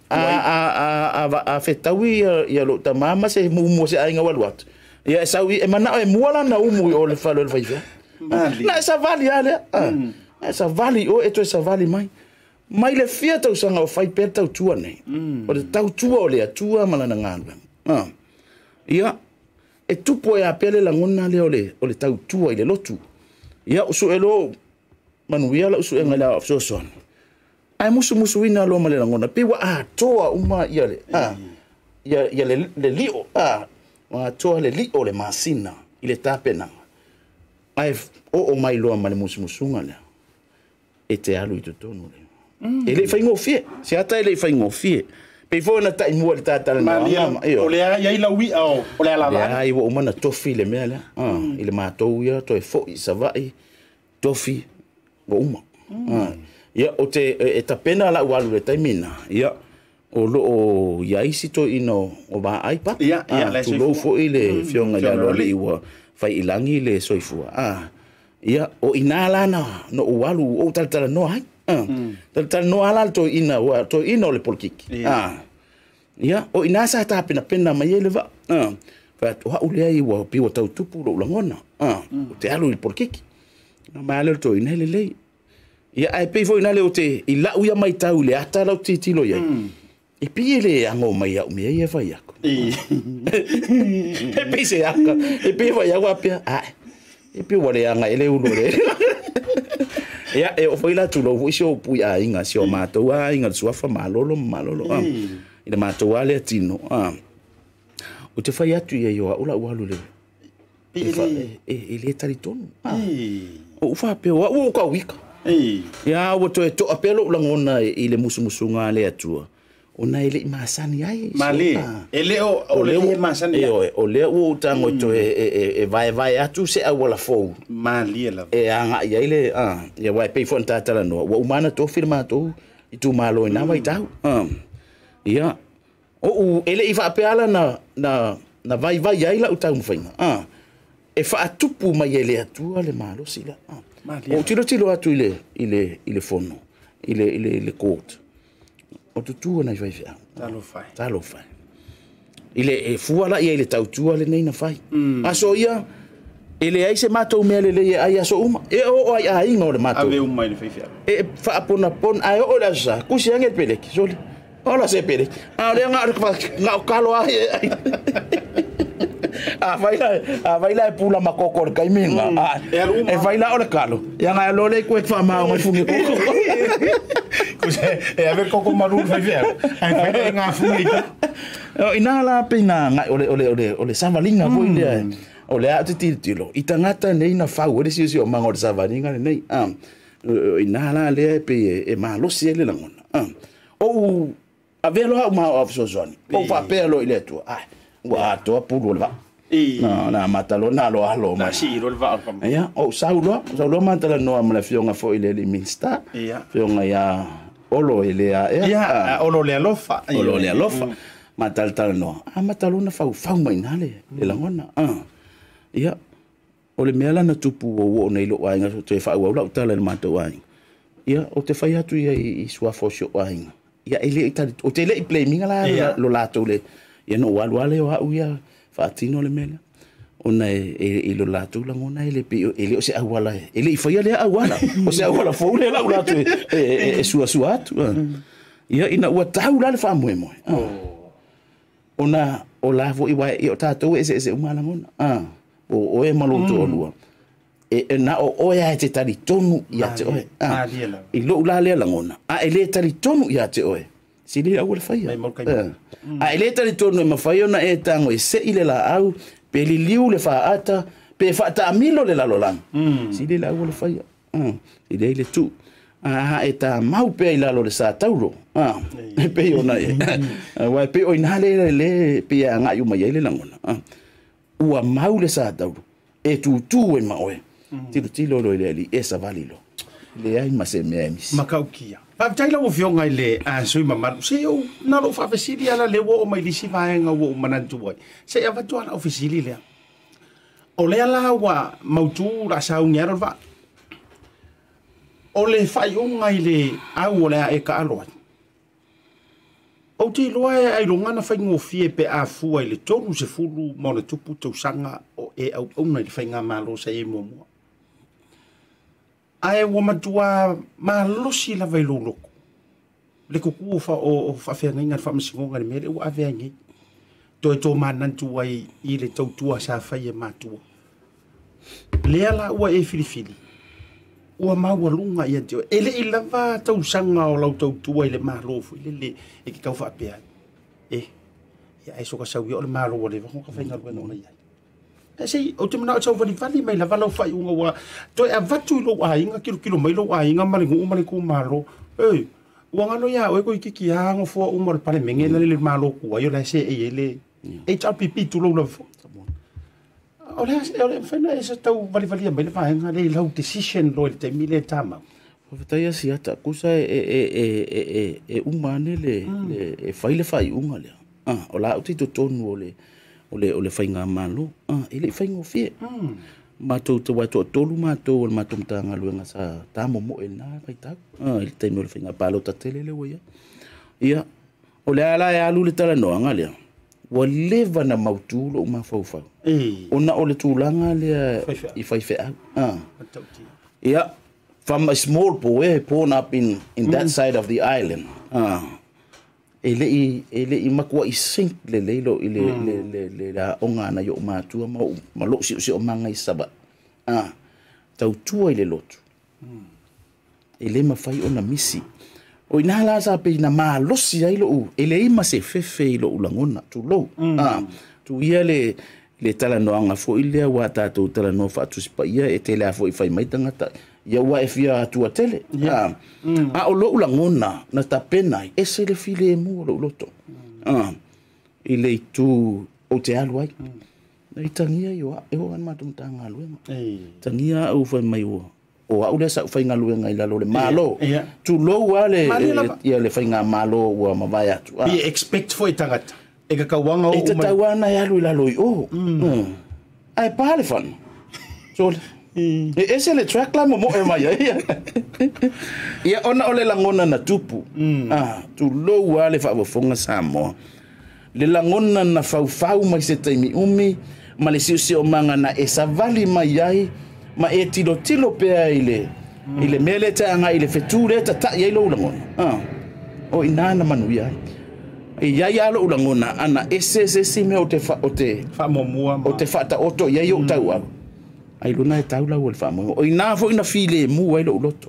a fetawi ya lo tamama se mumo se ai ngawaluat ya sawi emana e muala na umu o le falo le vai na sa vali ale sa vali o eto sa vali mai le fia tau sanga o fai per tau tua nei o le tau tua o le atua malana ngana ia e tupo e apele langona le o le tau tua i le lotu ia usu elo manuia la usu engala afsoson ai musu ina lo malana ngona piwa atoa uma ia le ia le lio atoa le lio le masina ile tapena ai o mai lo male musu ngala e te alu i totonu le ele fai ngofie se ata ele fai ngofie pe foi na tai mo ta ta na o le ai la wi o le la la ai o mana tofi le mela ele matou ia to fo isa vai tofi go uma ia o te eta pena la walu le taimina ia o lo o ia isi to ino o ba ai pa ia le so fo ile fionga ya lo le iwa fai ilangi le soifua ia o inala na no walu o tal no ai tal no halal to ina le polkiki ya o inasa ta pena mayele va fa to ha ulei wa pi wa tautupu lo langona te alu le polkiki na malel to ina le ya ai pi fo ina le ote ila u ya mai tau le ata la titi lo ya e pi le ango mai ya me ye fa ya e pi se aka e pi va ya wa pia e pi wa le anga ele u lo le ya e foi la tu lo voisho pu a inga sio mato a inga sua fa malolo ile mato wale tino o te fai atu ye yo ola walule ele tariton o fa pe o ka wika ya o to apelo la ngona ile musumusunga le atu ona ile masani ai mali ele o le masani o le o tango to e vai atu se a wala fo mali la e anga ya ile ya vai pay for tata no o mana to firma to itu malo na vai tau ya o ele ifa apela na vai ya ile utau mfainga e fa atupu mai ele atu ale malo sila o tiro atu ile fono ile court tutu na vai fia talo fai ile e fuala ia ile tautua le nei na fai aso ia ele ai se matou mele le ai aso uma e o ai ai no le matou ave uma ile fai fia e fa apona pon ai o la sa kusi angel pelek soli ola se pelek ale nga kalo ai a vai lá pula makoko le kaiminga e vai lá o kalo ya nga lo le ku fa ma o fungi e a ver coco maru vai ver ai na fumiga o inala pina ole savalinga foi dia ole a titilo itangata nei na fa ole si o mangor savalinga nei inala le pe e malo si ele langona o a ver lo ma of sozoni o fa pelo ile tu wa to pulo va na matalo na lo alo ma si lo va ya o saulo matalo no am la fionga foi ile minsta fionga ya olo ele ya olo le alofa matal no matalo na fau mainale ela ngona ya ole mela na tupu wo na ile wa nga so te fau wa utala le mato wa Ia o te fai atu ia I sua fosio ainga. Ia ele itali o te le play minga la lo lato le. Ia no walu ale o au ia fatino le mena. Ona e lo lato la ngona ele pe ele o se awala. Ele I fai ale awala. O se awala fo le la lato e sua sua atu. Ia ina ua tau la le fa moe moe. Ona o lavo I wa I o tatou ese umana mona. O e maloto olua. E na o ya te tari tonu ya te oe. I lo ula lea langona. A ele tari tonu ya te oe. Si lea au le faya. A ele tari tonu e mawhaio na e tango e se ile la au. Pe li liu le faata. Pe faata amilo le lalolang. Si lea au le faya. Si lea ile tu. Aha e ta mau pe I lalo le sa tauro. Pe I ona e. Wai pe o ina le pe a ngayu mai ele langona. Ua mau le sa tauro. E tutu e maoe. Tilo lo ile ali esa valilo le ai masemea mis makaukia pa taila wo fionga ile so mama se yo na lo fa vesili ala le wo mai lisi vaenga wo manantu boy se ya vatu ala ofisili le ole ala wa mautu la sa unyaro va ole fa yonga ile au le e ka alo o ti lo ai lo ngana fa ngofie pe afu ile tonu se fulu mona tupu to sanga o e au ona ile fa ngama lo se mo ai womadua ma losi la velolo le kuku fa o fa fe nga fa msinga le o avengi to manantu ai ile tautua sa fa ye matu lela wa e filifili o ma walunga ya dio ele ilava tau sanga o lau tautua ile marofu ile e ki kaufa pe ya ai soka sawi o maro le ho ka fa nga lo no ya sei o timo na tsova ni vali mai la valo fa unga wa to avatu lo ainga kilo mai lo ainga mari ku malo wanga no ya we ko ikiki ha ngo fo umor pale mengela le malo ku ayo la se ele HRPP tu lo lo ole fa na esa tau vali mai fa nga le low decision lo te mile tama o vitaya sia ta kusa e umane le e faile fa unga le ola uti to tonu ole ole fainga malu ele fainga fie mato to wato tolu mato ol mato mtanga luenga sa tamo mo ena faita ele temo le fainga palo tatelele weya ia ole ala ya alu le tala no angalia waleva na mautulo mafaufa ona ole tulanga le ifaife ia from a small boy born up in that side of the island ele makua isink le leilo ile la onga na yo matua ma lo si o manga isaba tautua ile lotu ele mafai ona misi o ina la sa pe na ma lo si ile o ele ima se fefe ile ulangona tu lo tu yale le tala no anga fo ile wa tatu tala no fa tu spa ia etele afo ifai mai tanga ta ya wa efia tu atele a o lo ulangona na tapena ese le file mu lo loto ile tu o te alwai na itangia yo e ho an matum tanga alwai tangia o fa mai o wa ule sa fa ngalu ngai la lo malo tu lo wale ya le fa nga malo wa mabaya tu be expect for itangata e ka wanga o itawana ya lo la lo o ai pale fan so ese le track la mo e mai ia ona ole langona na tupu tu lo wa le fa bofonga samo le langona na faufau mai se taimi malesi usi o manga na esa vali mai ai ma etilo pe ile meleta anga ile feture tata ya ile ulangona o ina na manuia ia ia lo ulangona ana ese sime ote fa momua ote fata oto ya yo tau ai luna taula o famo o ina fo ina file mu ai lo loto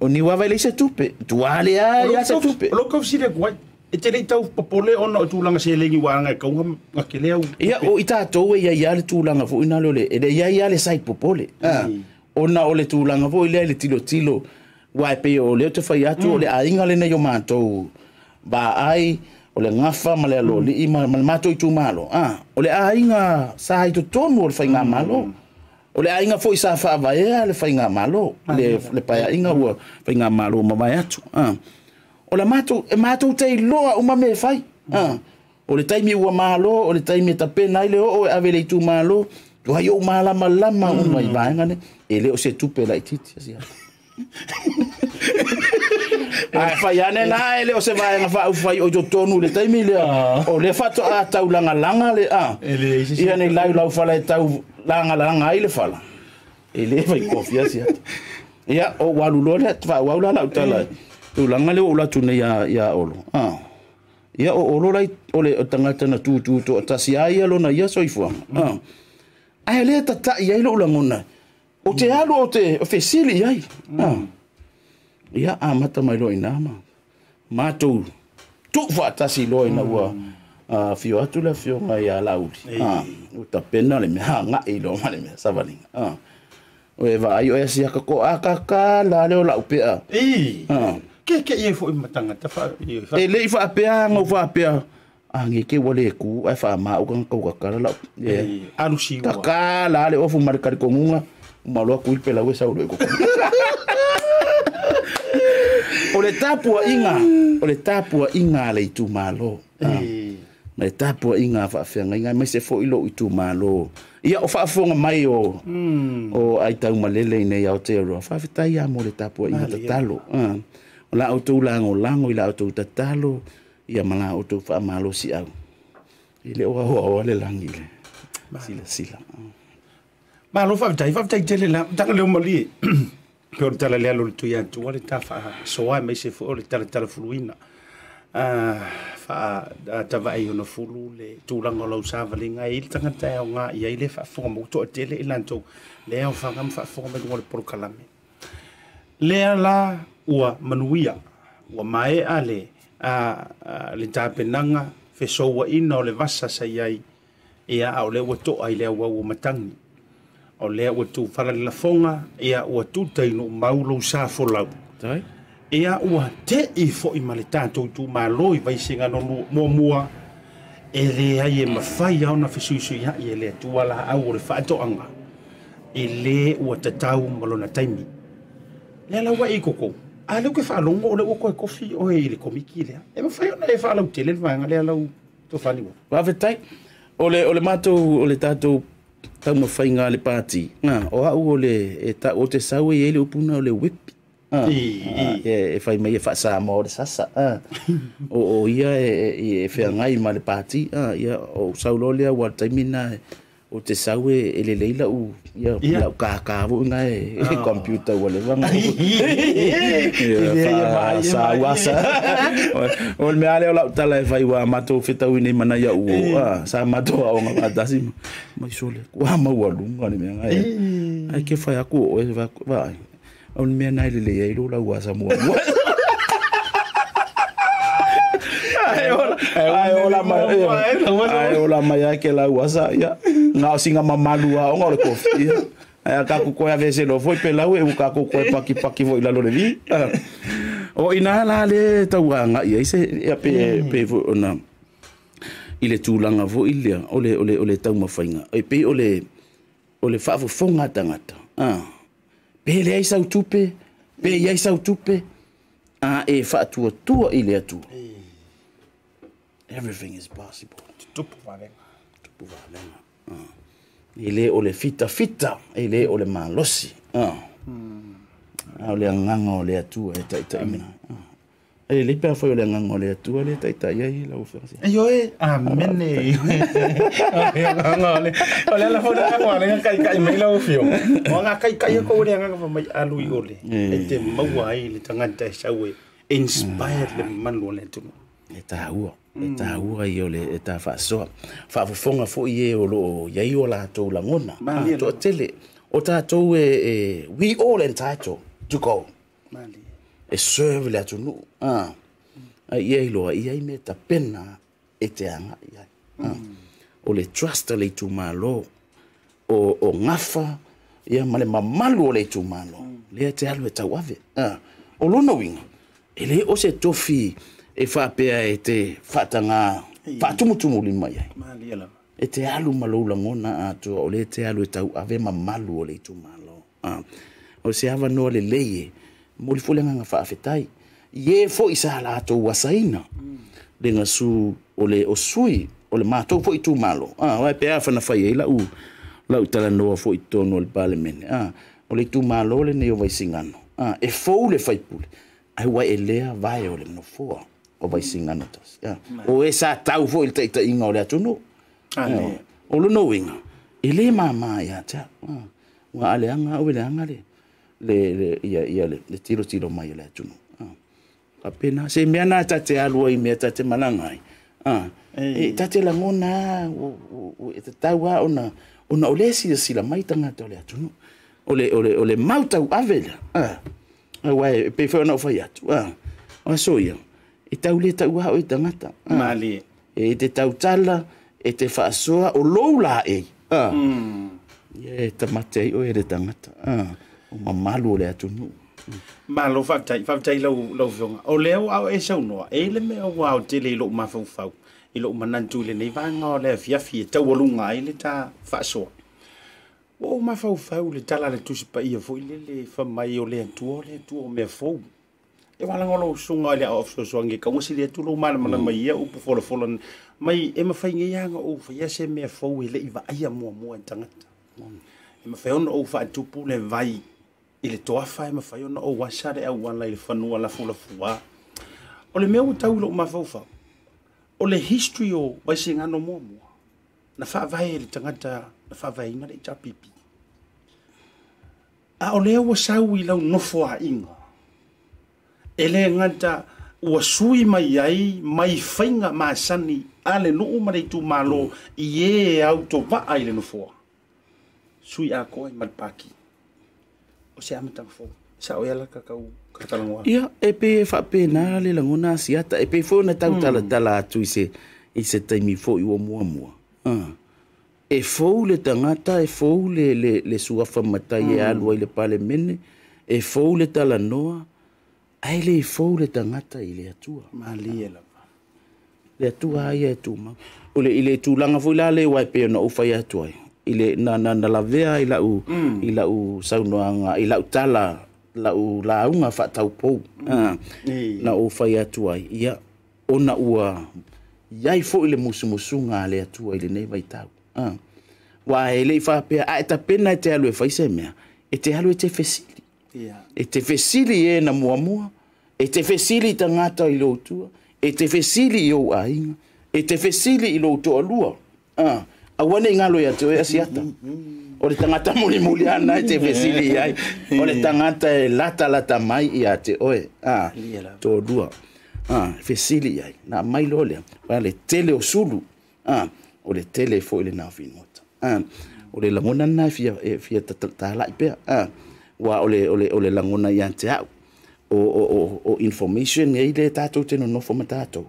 o ni wa vale se tupe duale ai ya se tupe lo ko si le guai etele tau popole ona tu langa se le ni wa nga ko nga keleu ia o itato we ya ya tu langa fo ina lo le ele ya ya le sai popole ona ole tu langa fo ile tilo wa pe o le te fa ya tu ole ainga le na yo mato ba ai ole ngafa male lo li mato tu malo ole ainga sai to tonu ole fa nga malo ole ainga foi sa fa va ele fa inga malo le pa inga wo fa inga malo mama yatu ole mato te lo uma me fai ole taimi wo malo ole taimi tapena ile o avele tu malo tu hayo mala malama uma ibanga ele o se tupe la ititi sia Faiane na ele o se vai na fa fai o tonu le taimilea o le fato a taulanga langa le a ia nei lai lau fala e tau langa langa ile fala ele vai confiança ia o walulo le fa waula la utala tulanga le ola tune ya olo a ia o olo lai ole tangata na tu to tasia ia lona ia soifua a ai le tata ia ile ulangona o te alu o te fesili ia ia amata mai loi nama matou tu va tasi loi na wa fio atu la fio mai ala u uta pena le me hanga e lo male me savali o eva ai o esi ka ko akaka la le la upea e ke ye fo matanga ta fa e le fa apea ngo fa apea angi ke wole ku ai fa ma u kan ko ka la e alushi wa ka la le o fu markar ko ngunga malo ku pela we sa u ko ole tapua inga le itu malo le tapua inga fa fenga inga mai se fo ilo itu malo ia o fa fonga mai o o ai tau malele nei au te ro fa fitai ia mo le tapua inga tatalo ola auto lango ila auto tatalo ia mala auto fa malo si au ile o le langile sila malo fa fitai tele la takale mo li por talalea lo tu ya tu wale tafa soa me se for tala fluina fa tava iono fulu le tu langa lo savalinga il tanga ta nga ya ile fa formo to tele ilanto le fa ngam fa formo ngol por kalame le la wa manuia wa mae ale le tapenanga fe soa ino le vasa sayai ia au le to ai le wa matangi o le o tu fala la fonga ia o tu taino maulo sa folau tai ia o te i fo i maleta tu malo i Vaisigano mo mua ele ai mafai ona fisuisu ia ele tu ala au le fa to anga ele o te tau malona taimi le la wa i koko ale ko fa longo le ko kofi o ele komikile e mafai ona e fa la tele le vanga le la to fali wa vetai ole mato ole tato ta mo fainga le party o au le eta o te sawe ele upuna le whip e fai mai fa sa mo de sasa o ia e fe ngai ma le party ia o saulolia wa termina o te sawe ele leila u ia la ka vo ngai e computer wala vanga ia sa wasa o me ale la tala vai wa mato fita wini mana ya u sa mato o ngata sim mai sole wa ma walu ngani me ngai ai ke fa yaku o va o me na ile le ilo la wasa mo Ai ola mai ke la wasa ya na singa mamalua o ngol kofi ai ka ku ko avese lo foi pela we ka ku ko paki voi la lo le vi o ina la le tawanga ya ise ya pe ona ile tulanga vo ile ole tau mafainga ai pe ole fa vo fonga tangata pe le isa utupe e fa tu ile tu everything is possible. Tupu valenga. Ile ole fita. Ile ole malosi. Ole nganga ole atua eta mina. Ile pe foi ole nganga ole atua le eta ya ile ofersi. Yo amen. Nganga ole. Ole la foda nganga ole kai mai la ofio. Nganga kai ko ole nganga fa mai alui ole. Ete maua ile tangata shawe inspired le man ole tu. Eta hua yo le eta fa so fa fonga fo ye lo ya yo la to la ngona to tele o ta to we all entitled to go mali e serve la to no ye lo ye me ta pena eteanga ya o le trust le to malo o ngafa ya male mamalu le to malo le te alu eta wave o lo knowing ele o se tofi e fa pea e te fatanga fatumutumu lima ya mali ala e te alu malo langona atu ole te alu tau ave mamalu ole tu malo o se ava no le leye moli fole nga fa afetai ye fo isala atu wasaina denga su ole osui ole mato fo itu malo wa pea fa na fa ye la u tala no fo itu no le parliament ole tu malo le ne yo Vaisigano E fau le faipule. Ai wa elea vai ole no foa. O vai singano tas. O esa tau fo il taita inga ole atuno. O lu no inga. Ele mama ya cha. Wa ale anga ole anga le. Le ya le. Le tiro mai ole atuno. Apena se me ana tate aloi me tate malangai. E tate la ngona o tawa ona ona ole si la mai tanga ole atuno. Ole malta avela away pe fona fayat asoya itauleta wa itangata mali e te tautala e te fasoa o lola e ye tamate o e tangata o malu le atunu malo faftai lo jonga o leo au e sono e le me o au te le lo mafofau e lo manantu le nei vanga le fiafia tawalunga e le ta fasoa. O ma fau fau le tala le tusi pa ia foi le fa mai o le tuo me fau e wala ngolo sunga le of so songe ka musi le tulo mal mana mai ia upo folo folo mai e ma fai nge yanga o fa ia se me fau le iva ia mo tangata e ma fai ono o fa tupu le vai ile toa fa e ma fai ono o wasare au wala ile fanua la fula fua o le meu tau lo ma fau fau o le history o Vaisigano mo na fa vai le tangata na fa vai na le chapipi a ole wo sawi la no foa inga ele ngata wo sui mai ai mai fainga masani ale no umare tu malo ye auto va ile no foa sui a ko mal paki o se amta fo sa o ya la kakau katalangwa ia epe fa pena le langona siata epe fo na tangala dala tu se ise taimi fo iwo muamua e fou le tangata, e fou le suafamata e alua i le palemene, e fou le talanoa, ai le fou le tangata i le atua. Mali e lava. Le atua ai e tuma. Ole i le tūlanga fo i la le waipe ona ufa i atua. I le na lavea i lau saunoanga, i lau tala, lau launga fatau pou. Na ufa i atua. Ia ona ua, iai fo i le musumusunga le atua i le nei vai tau. Wa ele fa pe a ta pena te alu fa isemia ete alu te fesili ete fesili e na muamua ete fesili tangata ilo tu ete fesili yo ai ete fesili ilo to alua awane ngalo ya te asiata ole tangata muli ana ete fesili ai ole tangata lata mai ya te oe to dua fesili ai na mai lole wale tele osulu o le tele fo ile na vinota o le langona na fia ta la ipa wa ole langona ya te o information ye ile tato teno no fo matato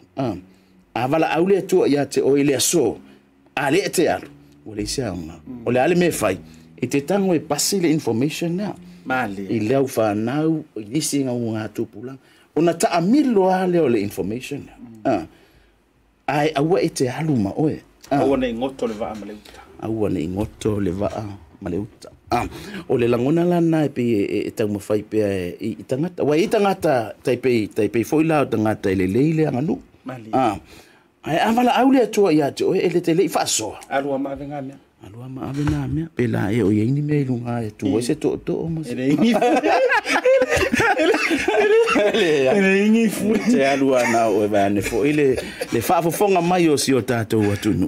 avala aule tu ya te o ile so ale te ya ole siama ole ale me fai ite tango e passi le information na mali ile au fa nau disi nga un atupula ona ta amilo ale ole information ai awa ite aluma oe awane ngoto leva maleuta awane ngoto leva maleuta ole langona lana pe tamu fai pe itangata wa itangata taipe foila tangata lele anganu ai avala aule to ya to ele tele faso alwa ma avena mia pe la e o yini me lunga e tu ese to o mas ele ingi fute alwa na o ba ne fo ele le fa fo fonga mai o si o tato o tunu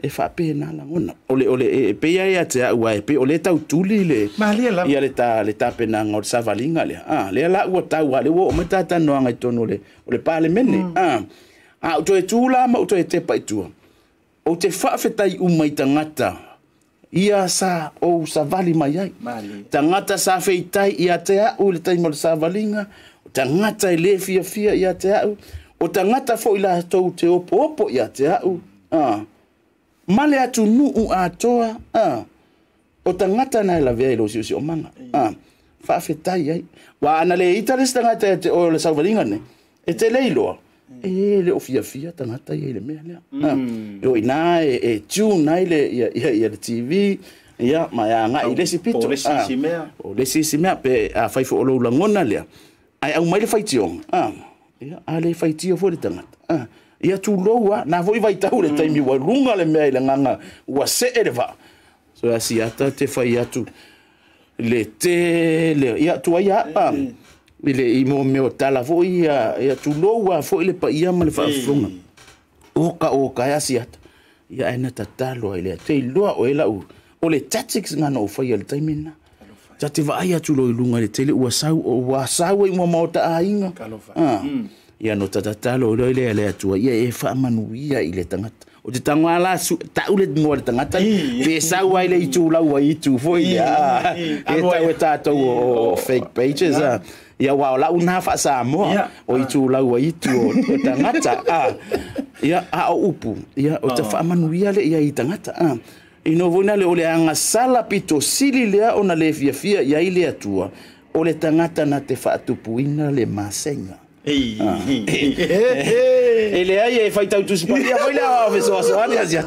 e fa pe na la ngona ole pe ya te wa pe ole ta utuli le ya le ta pe na ngor sa valinga le le la o ta wa le o matata no ngai tonu le ole pa le mene a to e tula ma to e te pa tu o te faafetai umai tangata ia sa o savali mai ai tangata sa feitai ia te au le taimo le savalinga tangata ile fia ia te au o tangata fo ila tou te opo ia te au male atu nuu atoa o tangata na la vea ilo si o manga faafetai ai wa ana le itales tangata te o le savalinga ne e te leiloa ele o fia tangata ele mele yo ina e tuna ile ya TV ya mayanga ile sipito o le sisi mea pe a faifo lo langona le ai au mai le faitio ya ale faitio fo le tangata ya tu loa na voi vai tau le taimi wa lunga le mea ile nganga wa se eleva so ya siata te fai atu le te le ia tu ia pa ile I mo me tala fo ia ia tu loa fo ile pa ia mal fa flunga o ka ia siat ia ena tatalo ile te loa o ela o le tactics nga no fo ia le timing tati va ia tu lo lunga le tele wa sau mo mota ainga ia no tatalo ile ile tu ia e fa manuia ile tangata o te tangwa la taule de mo tangata pe sau ile tu la wa itu fo ia e tato fake pages ia wa la una fa sa mo o itu la wa itu o tangata ia a upu ia o te fa manuia le ia tangata inovona le ole anga sala pito sili le ona le fiafia ya ile atua ole tangata na te fa tupuina le masenga ele ai fa tau tu spalia foi la ofeso so ali asiat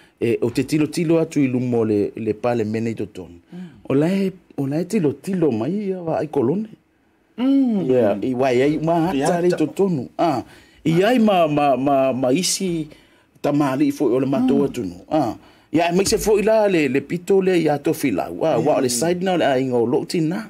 o te tilo atu ilumo le pale meneto ton ola tilo mai va ikolone ya iwai ma hatari totonu iai ma isi tamali fo ole mato tunu ya makes it fo ila le pitole ya to fila wa le side now ai ngo lotina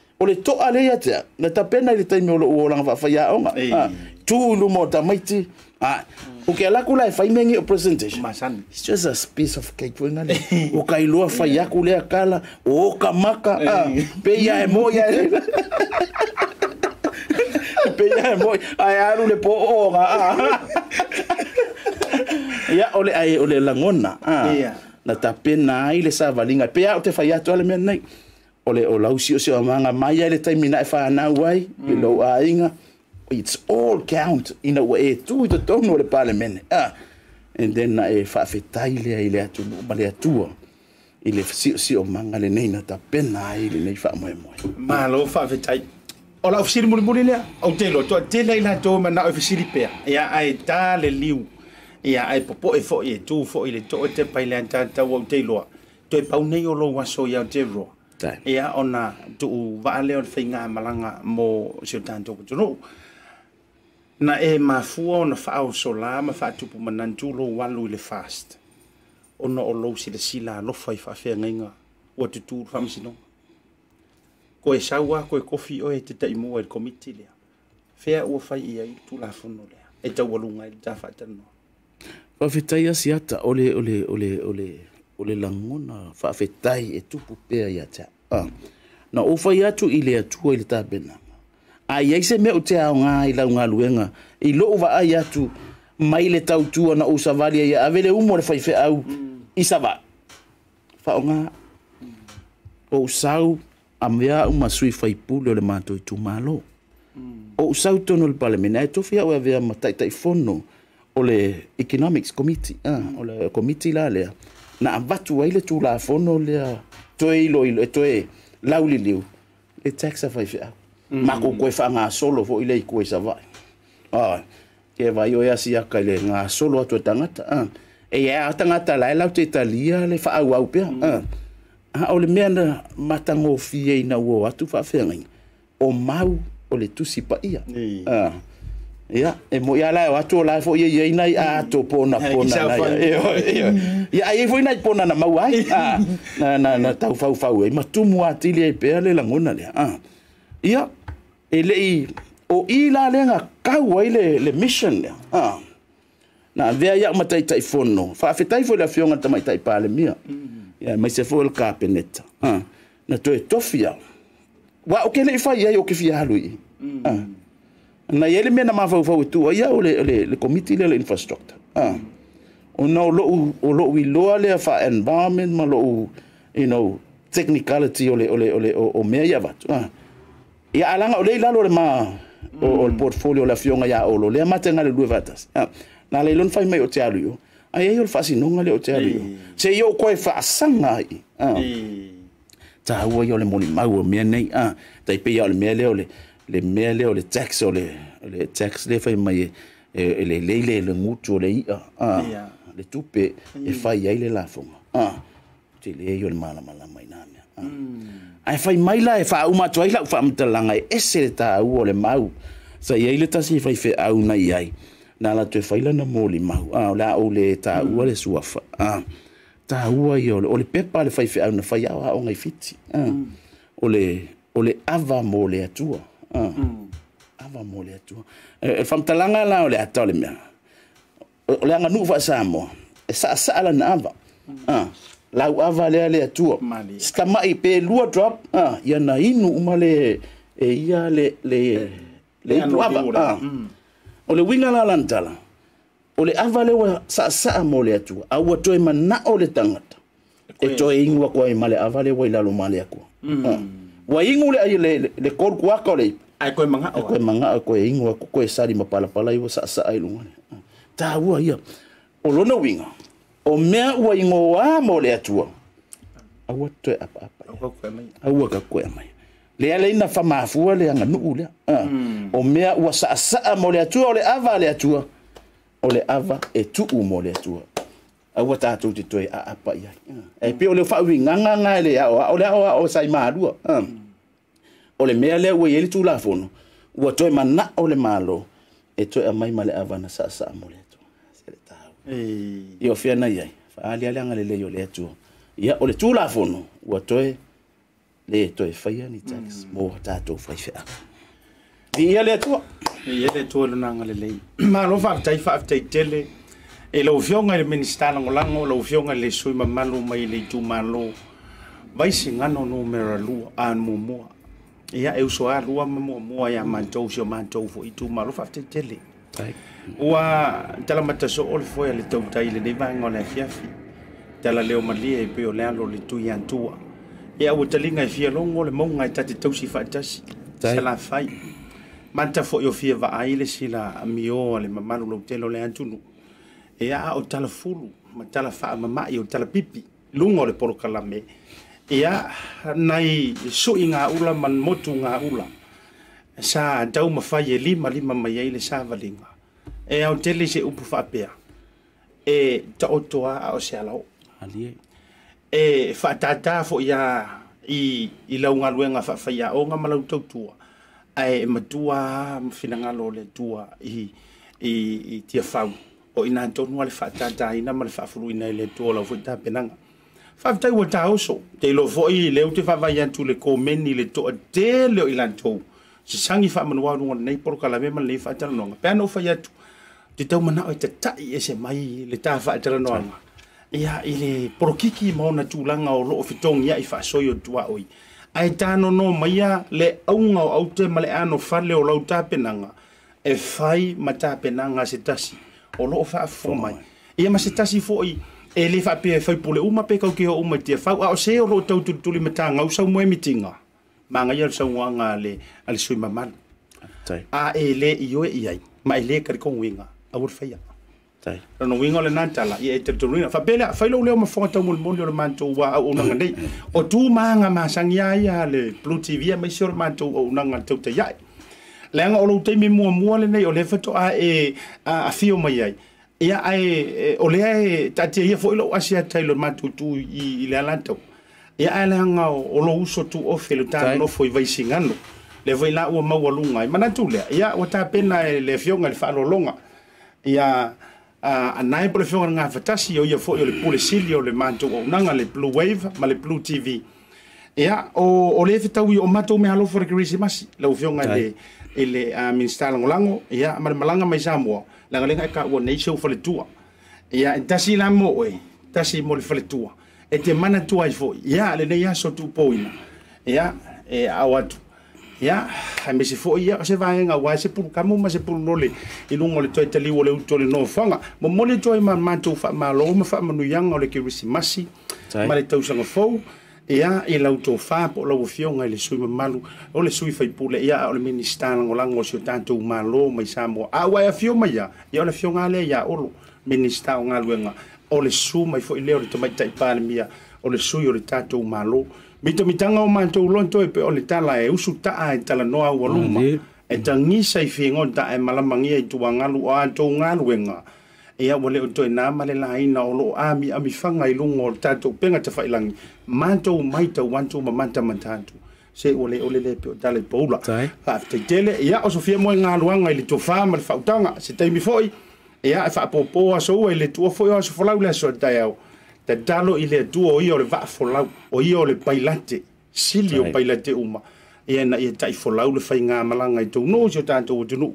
ole to ale ya te na tapena ile taimi o langa fa ya o tu lu mota maiti o ke la kula fa imengi presentation masan it's just a piece of cake for nani o ka ilo fa ya kula akala o kamaka pe ya moya pe ya moya ai alu le po o ya ole langona na tapena ile sa valinga pe ya o te fa ya to ale menai ole o lausi o se amanga mai ile time na fa na wai below ainga it's all count in a way to the don't know the parliament and then I fa fetaile ile atu bale atu ile si amanga le nei na tapena ile nei fa moe moe ma lo fa fetai ola ofisiri mulimuli le o telo to tele ile to na ofisiri pe ya ai ta le liu ya ai popo e fo e tu fo ile to te paile tanta o telo to e paunei o lo waso ya tero ia ona tu vale on finga malanga mo siutanto kuno na e mafuo na fao sola ma fa tu pumanantulo walu le fast ona o lo sila lo fa fa fenga o tu tu famsino ko e sawa ko e kofi o e te taimo el committee le fea o fa ia tu la fono le e tawalunga e tafatano fa fitaia siata ole langona fa fetai e tupu pea ya ta na ofa ya tu ile atu ile ta bena ai ai se me utea nga ila nga luenga ilo va ai atu maile tautua na usavali ya avele umo le faife au isaba fa nga o sau amya uma sui faipulo le mato tu malo o sau tono le parlementa to fia o avea matai taifono ole economics committee ole committee la le na ambatu wa ile tu la fono le toi lo ile toi lauli liu e taxa fa fa mako ko fa nga solo fo ile ko sa va ke va yo ya sia ka ile nga solo to tangata e ya tangata la la to italia le fa au pe o le mena matango fie na wo atu fa fengi o mau o le tu sipa ia ya e mo ya la watu la fo ye ina a to pona ya ai fo ina pona na mau ai na tau fau ma tu mo atile pe le langona le ya ele o ila lenga ka wa ile le mission le na vea ya matai taifono fa fetai fo la fionga tamai tai pale mia ya mai se fo el kapeneta na to etofia wa okele fai ya okifia halui na yele mena mavavau tu ya le committee le infrastructure no lo we lo le fa environment ma lo you know technicality ole o meia vat ya alanga ole la lo ma o portfolio la fionga ya o lo le matenga le duvatas na le lon fai mai o te alu ai yo fasi no ngale o te alu se yo ko fa sanga ta wo yo le moni mau me nei ta pe yo le mele ole le mele ole tax ole tax le fai mai le mutu le le tupe e fai ai le lafonga te le yo le mala mai na ai fai mai la e fa uma toi la fa mtalanga e se ta wo le mau sa ye le tasi fai fe au na ai na la te fai la na moli mau la ole ta wo le suafa ta wo yo ole pepa le fai fe au na fai au ngai fiti ole ava mole atua ava mole atua e fa mtalanga la ole atole me ole nga nu fa samo sa sala na ava la ava le atua skama ipe lua drop ya na inu umale e ya le ava ole winga la lantala ole ava le sa mole atua au to mana ole tangata e to ingwa kwa imale ava le wila lo male akwa wa ingule ayele le kor kwa kole ai ko manga ko ingwa ko sari mapala pala iwo sa ai lunga ta wa ya olona winga o mea wa ingo wa mole atua awote apa awoka kwa mai le ala ina fa mafu le anga nuule o mea wa sa mole atua ole ava le atua ole ava e tu u mole atua awata tu ti toi apa ya e pe ole fa winga nga le ole o sai madua ole mea le we ele tu la fono wa toi mana ole malo e toi amai male ava na sa mole atua se le ta yo fiana yai fa ali alanga le yo le atua ya ole tu la fono wa toi le toi fa ya ni tax mo tato fa fa di ele atua ele tu na nga le malo fa tai tele e lo fionga le ministala ngolango lo fionga le suima malu mai le tumalo Vaisigano no meralu an momo ia eu so a lua momo ia mantou fo itumalo fa tetele wa tala mataso ol fo ia le tautai le deva ngona fiafi tala leo malie pe o lalo le tuiantua ia o talinga fia longo le monga tati tausi fa tasi sala fai manta fo yo fia va ai le sila mio le mamalu lo telo le antunu ia o tala fulu ma tala fa mama ia o tala pipi lungo le polo kalame ia nai so inga ula man motu nga ula sa dau mafaye lima mai le sa valinga e au tele se upu fa pea e ta otoa ao se alao ali e fa tata fo ia i launga luenga fa fa ia o nga malau tautua ai matua mfinanga lole tua i tia fau o ina tonu ale fatata ina mal fafulu ina ile tola futa penanga faftai wata oso te lo foi le uti favaya tu le komeni le to de le ilanto se sangi fa manwa no nei porkala me man le fatala no pano fayatu te tau mana o te tai ese mai le ta fatala no ia ile porkiki maona tulanga o lo fitong ia ifa soyo tua oi ai tano no maia le aunga o te male ano fale o lauta penanga e fai mata penanga se tasi o lo fa fomai ia masitasi foi ele fa pe foi pole uma pe ka ke uma te fa o se o lo tau tu le matanga o sa mo mitinga manga ya sa wanga le al sui maman a ele io ia ma ele ka ko winga a wor fa ia tai no winga le nantala ia te tuina fa pela fa lo le mo fa tau mo le manto wa o na ngai o tu manga ma sangia ia le BluwaveTV ma sure manto o na ngai tau te ia lenga o loutai me mua le nei o le fato a fio mai ai ia ai o le tatia ia foi lo asia tailor matutu i le alanto ia ai lenga o lo uso tu o felo tano foi Vaisigano le foi la o mawalunga mana tu le ia o tapena le fionga le falo longa ia a nai pole fionga nga fatasi o ia foi le pole silio le manto o nanga le Blue Wave ma le BluwaveTV ia o le fitawi o mato me halo for Christmas le fionga le ele a ministala ngolango ia malanga mai samo la galenga ka wo nei show for tua ia tasi la mo e tasi mo for tua e te mana tua i fo ia le nei aso tu poina ia e awatu Ya, haime se foi ia se vaenga wa se pulkamu ma se pulole ilungo le toi tali wole utole no fanga mo mole toi man mantu fa malo ma fa manu yang ole ke risimasi male tau sanga fou ia e lauto fa po lo fionga le sui malu ole sui fa pule ia ole ministana ngolango so tanto malo mai samo awa ia fioma ia ia ole fionga le ia olo ministana ngaluenga ole su mai foi le ole to mai tai palmia ole sui ole tanto malo Mito mitanga o manto ulonto e pe ole tala e usu taa e tala noa ua luma. E tangisa i whingon taa e malamangia i tuangalu o anto ngaluenga. Ea wale uto e nama le laina o loo ami amifanga i lungo o tato penga tawhailangi. Manto umaita uanto mamanta mantantu. Se wale ole lepe o tala i paula. Te tele ea o Sofia moe ngaluanga i le tofaa ma le fautanga. Se taimi foi ea e whaapopoa soa i le tua foi o aso folau le aso tae au. Te dalo i le duo o ia o le vaafolau, o ia o le pailate, sili o pailate uma. Ia na ia taifolau le fai ngā malanga i tau no, si o tātou o tunu.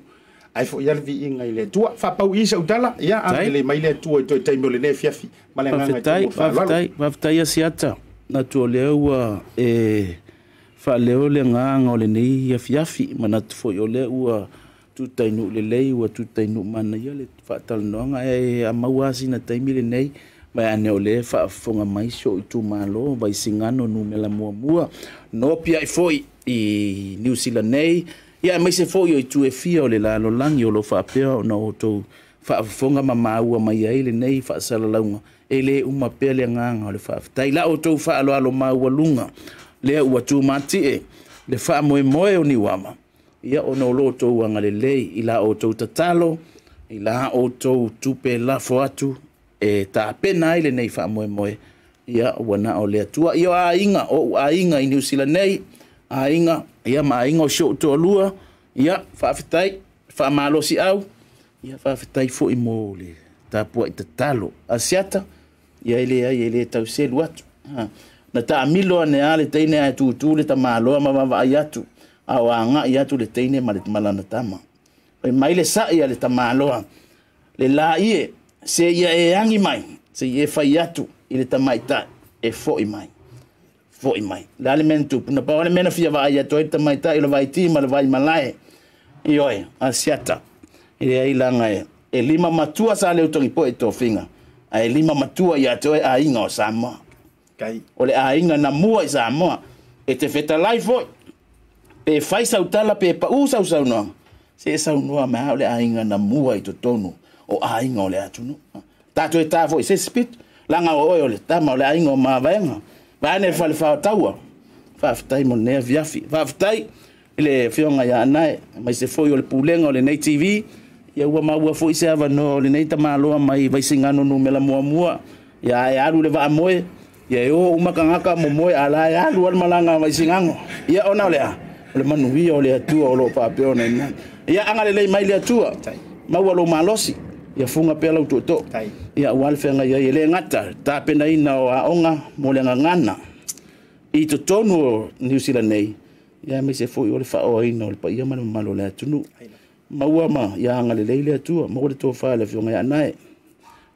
Ai fo ia levi inga i le dua, whapau isa udala, ia amele mai le tua i toi taimi o le ne fiafi. Whaftai asiata, na tua leua e whaleo le nganga o le nei ia fiafi, mana tufo i o leua tūtainu le lei, ua tūtainu mana ia le whatalanoanga e amauasi na taimi le nei. Vai ane ole whaafonga mai so i tūmalo, Vaisigano nu mela mua mua. No pia i foi i New Zealand nei. Ia mai se foi o i tū e fia o le lalo langi o lo whaapea o na o tau whaafonga mamaua mai aile nei whaasaralaunga. Ele uma pia le nganga o le whaaftai. La o tau whaaloalo maua lunga. Lea ua tūmati e. Le whaamoe moe o ni wama. Ia o na o lo tau wanga le lei. Ila o tau tatalo. Ila o tau tupe lafo atu. E ta pena ile nei fa moe moe ia wana ole tua ia ainga o ainga i New Zealand nei ainga ia mainga o sho to lua ia fa fitai fa malo si au ia fa fitai fo i mole ta po te talo asiata ia ile tau se luatu na ta milo ne ale teine ai tu tu le ta malo ma ayatu au anga ia tu le teine malana tama pe mai le sa ia le ta malo le la ie Se ia e angi mai, se ia e whai atu, i le tamaita e fo'i mai. Fo'i mai. La ale mena tupu, na paole mena fia vai atu, e le tamaita i le vai tima, le vai malae. Ioe, asiata, i le ailanga e. E lima matua sa leo tongi po e tofinga. A e lima matua i atu e ainga o Samoa. O le ainga na mua i Samoa. E te fetalai fo'i. Pe whai sautala, pe pa'u sausaunoa. Se e saunoa mea o le ainga na mua i totonu. O ainga ole atu no tato eta foi se spit langa o le tama ole ainga o mavenga va ne fa le fa taua fa ftai mon ne viafi va ftai ile fionga ya nae mai se foi ole pulenga ole nei tv ya wa maua foi se ava no ole nei tama loa mai Vaisigano no mela muamua ya ya alu le va moe ya yo umakangaka mo moe ala ya alu ole malanga Vaisigano ya ona ole a ole manuia ole atu ole pa peona na ya anga le mai le atu maua lo malosi ya funga pela utoto ya walfenga ya ile ngata ta pena ina o aonga molenga ngana i totonu New Zealand nei ya me se foi ole fa o ina ole pa ya manu malola tunu maua ma ya ngale leile atua mo le to fa le fionga ya nae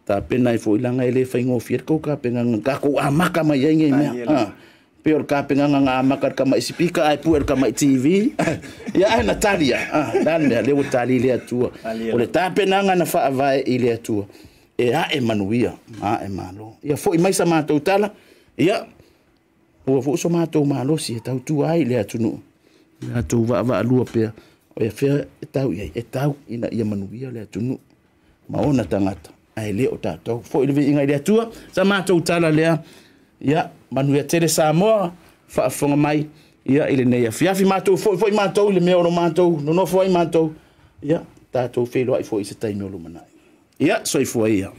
ta pena foi langa ile fa ngo fierko ka pena ngaka ko amaka ma yenge me peor ka pena nganga amaka kama isipika ai puer kama tv ya Natalia dan le utali ile atua ole ta pena ngana fa vai ile atua e ha emanuia ha emalo ya foi mai sama to tala ya o fo sama to malo si ta tu ai ile atunu ya tu va lua pe e fe tau ina emanuia le atunu maona tangata ai le otato foi ile inga ile atua sama to tala le ya manuia tele Samoa faafonga mai ia ile nei afiafi matou foi matou ile meo matou no foi matou ia tatou felo ai foi se taimi o lumana ia soi foi ia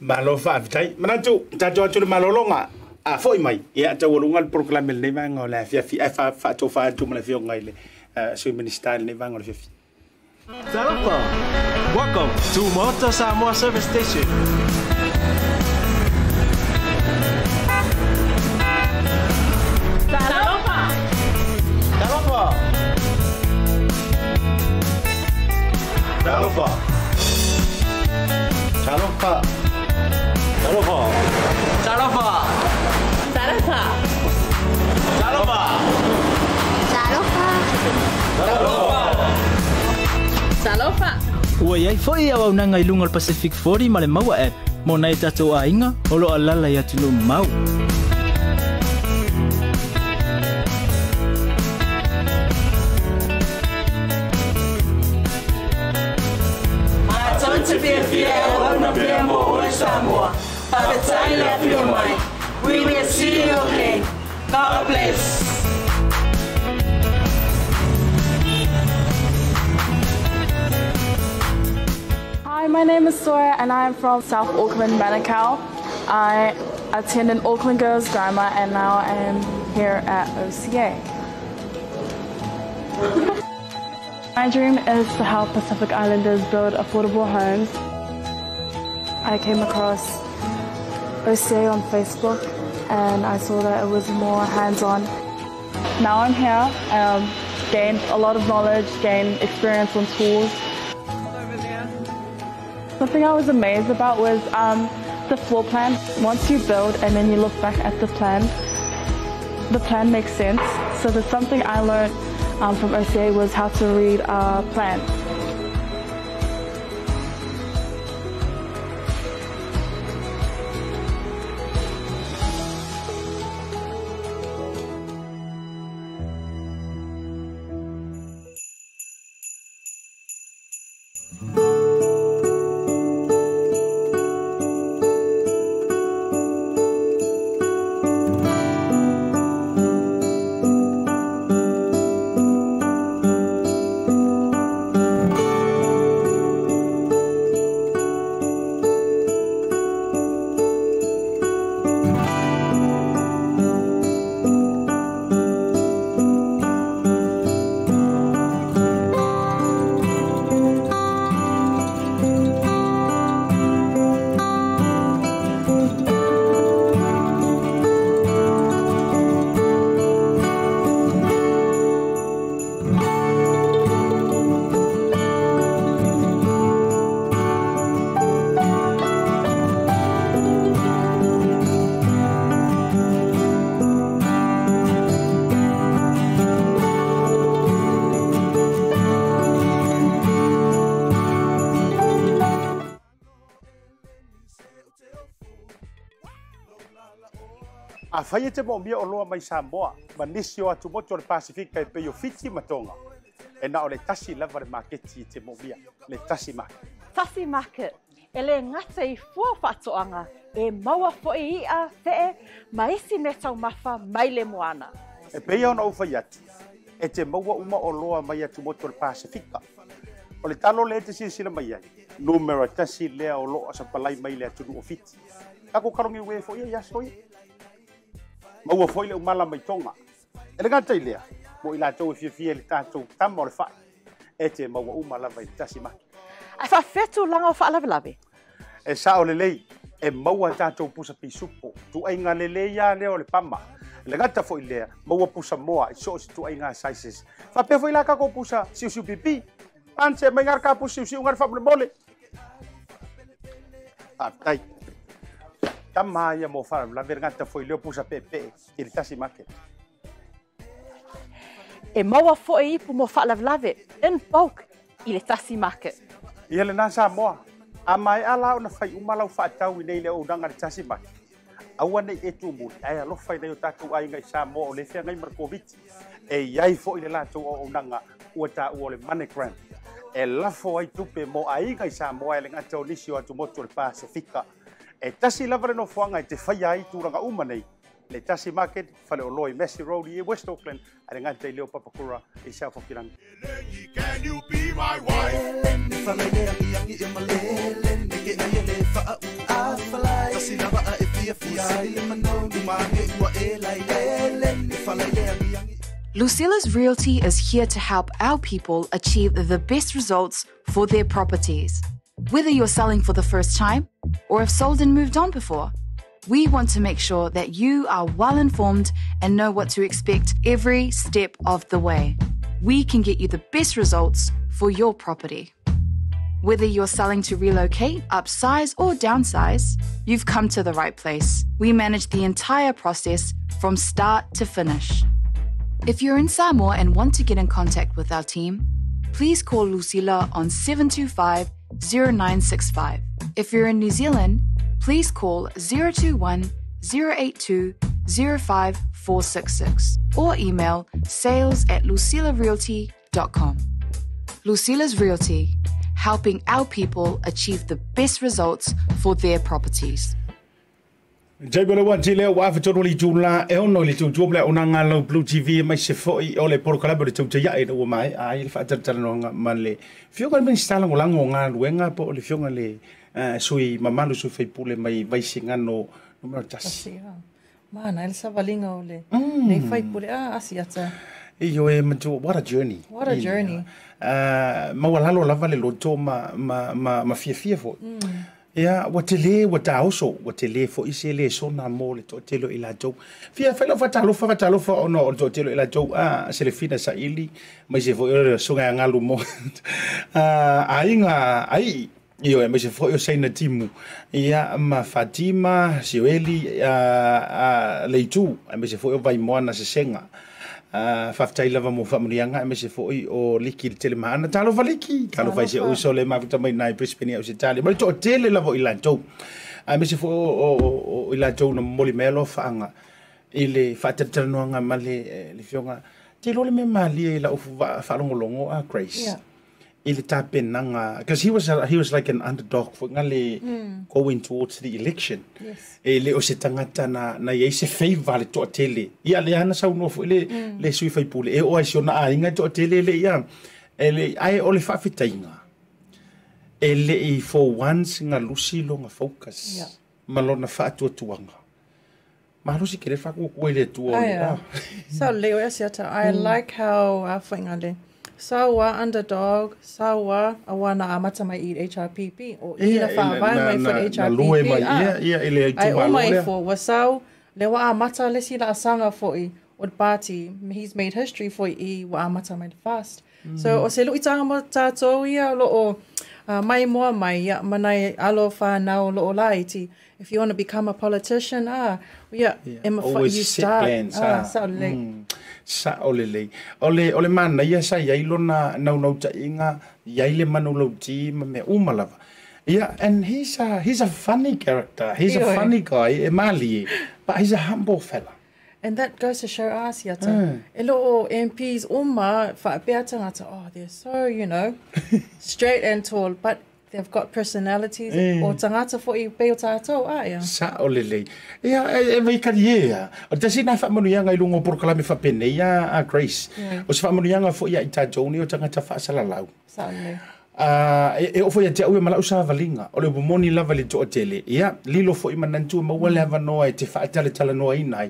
malofa tai manatu tatou tu malolonga a foi mai ia tatou lunga proclame le vanga la afiafi fa fatou fa tu mala fio ngaile sui minister le vanga le afiafi Salapa welcome to Motor Samoa service station Talofa. Talofa. Talofa. Talofa. Talofa. Talofa. Talofa. Oiai foi au nangai lungal Pacific 40 male maua e monai tatou ainga olo alala ya tulu mau. Samoa, we will see you again. God bless. Hi, my name is Sora and I'm from South Auckland, Manukau. I attended Auckland Girls Grammar and now I am here at OCA. My dream is to help Pacific Islanders build affordable homes. I came across OCA on Facebook and I saw that it was more hands-on. Now I'm here, gained a lot of knowledge, gained experience on tools. Something I was amazed about was the floor plan. Once you build and then you look back at the plan makes sense. So there's something I learned from OCA was how to read a plan. A faia te bombia o loa mai Samoa, ma nisi o atu motu o le Pasifika e peio fiti matonga. E na o le Tasi lava le maketi te bombia, le Tasi Market. Tasi Market, ele ngata I fua whatoanga, e maua fo I ia te ma isi ne tau mawha mai le moana. E peia ona ufa iatu, e te maua uma o loa mai atu motu o le Pasifika. O le talo le te sirisina mai ai, numero Tasi lea o loa sa palai mai le atunu o fiti. Kako karongi ue fo ia iaso ia? Maua foile umala mai tonga. Ele ngata ilea, mo ila tau fifia le tātou tamo le whae. E te maua umala vai Tasi Market. A whawhetu langa o whaalavelave? E sao lelei, e maua tātou pusa pisupo. Tu ai ngā lelei ia leo le pama. Ele ngata fo ilea, maua pusa moa, e so si tu ai ngā sizes. Whapea fo ila kako pusa siusiu pipi. Pante, mai ngā kāpu siusiu ngā whapule mole. Atai. Tamaya mo farm la verganta foi leo pusa pepe ele Tasi Market e maua foi pu mo fala lave en pauk ele Tasi Market e ele na Samoa amai ala ona fai umalau fatau nei le udanga Tasi Market awana etu mo ai lo fai nei tatu ai ngai Samoa le fia ngai Markovic e yai foi le la tu udanga uta o le Manukau e la foi tupe mo ai ngai Samoa le ngata nisio atu motu le Pasifika. E Tasi lava no fuanga e te whaia i tūranga umanei. Le Tasi Market, whale o loi Messi Road I West Auckland, a re ngante I leo papakura I South Auckland. Can you be my wife? Lucilla's Realty is here to help our people achieve the best results for their properties. Whether you're selling for the first time or have sold and moved on before, we want to make sure that you are well informed and know what to expect every step of the way. We can get you the best results for your property. Whether you're selling to relocate, upsize or downsize, you've come to the right place. We manage the entire process from start to finish. If you're in Samoa and want to get in contact with our team, please call Lucilla on 725-0965. If you're in New Zealand, please call 021-082-05466 or email sales@lucillarealty.com. Lucilla's Realty, helping our people achieve the best results for their properties. Jaibolewa jilea wa afitonoli jula eono li jumla onanga lo Blue TV mai sefoi ole porkalabo de tujaya e no mai ai fa tantanonga manle fioga min stalango lango nga luenga po le fioga le sui mamalo su fei pule mai Vaisigano numero Tasi mana elsa valinga ole nei fai pule asiata iyo e mtu what a journey mawalalo lavale lo toma ma fiefie fo. Yeah, what also what for Isle so na mole to telo ila jo. Fia felo fatalo fa ono or to telo ila jo selefina sa ili mai se fo so nga ngalu mo. Ai yo mai se fo yo sei na timu. Ia ma Fatima Siweli leitu mai se fo yo vai mo na se senga. Faftai lava mo familianga me se foi o liki tele mana talo valiki talo vai se o sole ma vitamai nai Brisbane o Italy ma to tele lava ilanto me se foi o ilanto no moli melo fanga ile fateterno nga male le fionga tilo le mali ile o falongolongo a Grace ile tapenanga because he was like an underdog for ngale going towards the election ele o se tangata na yese favor to tele ya le ana sa uno ele le sui fai pole e o asiona a inga to tele le ya ele ai ole fa fitainga ele e for once nga lusi longa focus malona fa to tuanga marusi kele fa ko ele tu o so leo asiata I like how afingale Sawa underdog, Sawa awana amata mai eat HRPP or ila faava mai for HRPP. Yeah, ile tu malo. I only for wasau lewa amata lesi la asanga for I od party. He's made history for I wa amata mai fast. So oselu itanga mata to ia lo o mai mo mai ya manai alofa now lo olaiti. If you want to become a politician, Emma for you start. So like. Sa ole mana ia sa ia ilona nau ta inga ia ile manolo ti me umalava yeah and he's a funny character he's a funny guy Emali but he's a humble fella and that goes to show us yata elo MPs uma fa beatanga they're so straight and tall but they've got personalities or tangata for you beota to sa olele ya every career does ina fa manu yanga ilungo proclame fa pene ya Grace o se fa manu yanga fo ya itajoni o tangata fa salalau sa le e fo ya te o mala usa valinga ole bomoni lava le to tele ya lilo fo imanantu ma wala va no e te fa tele tala no inai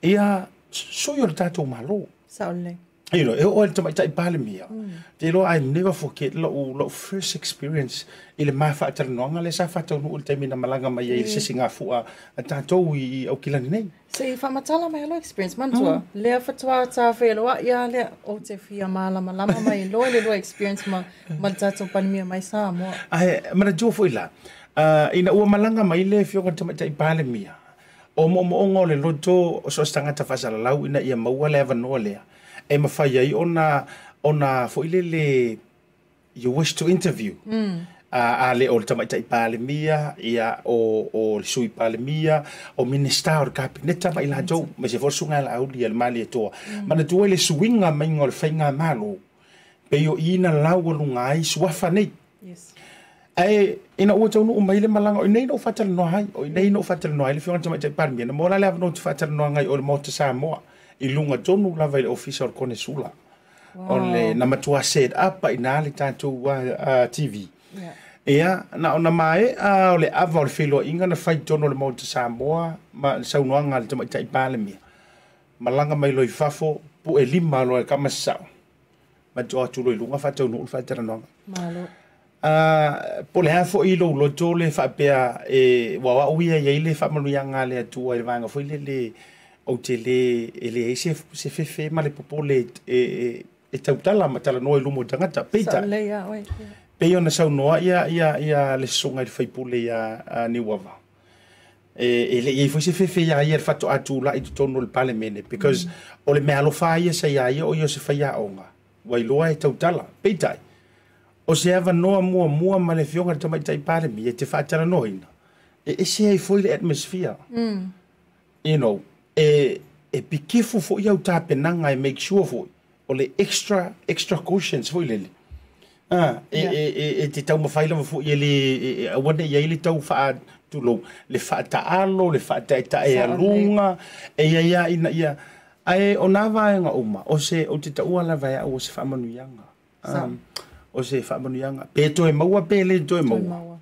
ya so your tato malo sa ole. It all to my type palimia. I never forget lot first experience in my fatal nongalis. I fatal no time in a malanga my sissing afua a tatoe o kilani. Say if I'm a tala my experience, Mantua, Lea Fatua, Tafel, ya lea o te fia mala malama my loyal experience, Maltato Palmia, my Sam. I Manajofuila. In a malanga my life, you're going to my type palimia. O Momo le Loto, so stangata fasalau in a year, Mawala ever no lea. Emma Fayay on a for ilele you wish to interview. Ale ultimate palimia, ia or sui palimia, or minister or capineta by Lajo, Mesifosunga, Audi, and Malieto. Manatuele swinga ming or finger malo. Bayo in a lawalungai, swafane. Yes. I in a water no male malang or nay no fatal no high or nay no fatal no. If you want to make a palmian, the more I have not fatal no high or more to Samoa. Ilunga tonu lava ile official kone sula ole na matua set up inali tatu TV yeah na ona mai ole avol filo inga na fight tonu le mount Samoa ma saunoanga le tama taipalemi malanga mai loi fafo pu elima lo kama sa matua tulo ilunga fatu no fatara no malo pole hafo ilo lo tole fa pea e wa uia ile fa maluyanga le tu ile vanga fo ile o tele ele se fefe male popole e tautala matala no ilumo tangata pita peyo na sa no ya le songa fai pole ya niwava ele foi se fefe ya ia fatto atula e tono le parliament because ole me alofa ia sa ia o yo se faya onga wailoa e tautala, peitai. O se ava noa mua male fionga tamai tai paremi, e te whaatara noina. E se hei foi le atmosphere. You know, e pikifu fo iau tapenanga e make sure fo. O le extra cautions foi lele. E te tau mawhailama fo i le, awane i le tau whaat, tulo le fata alo le fata ita e alunga e ya ina ya ai onava nga uma o se o tita uala vai o se fa manuyanga o se fa manuyanga peto e maua pele to e maua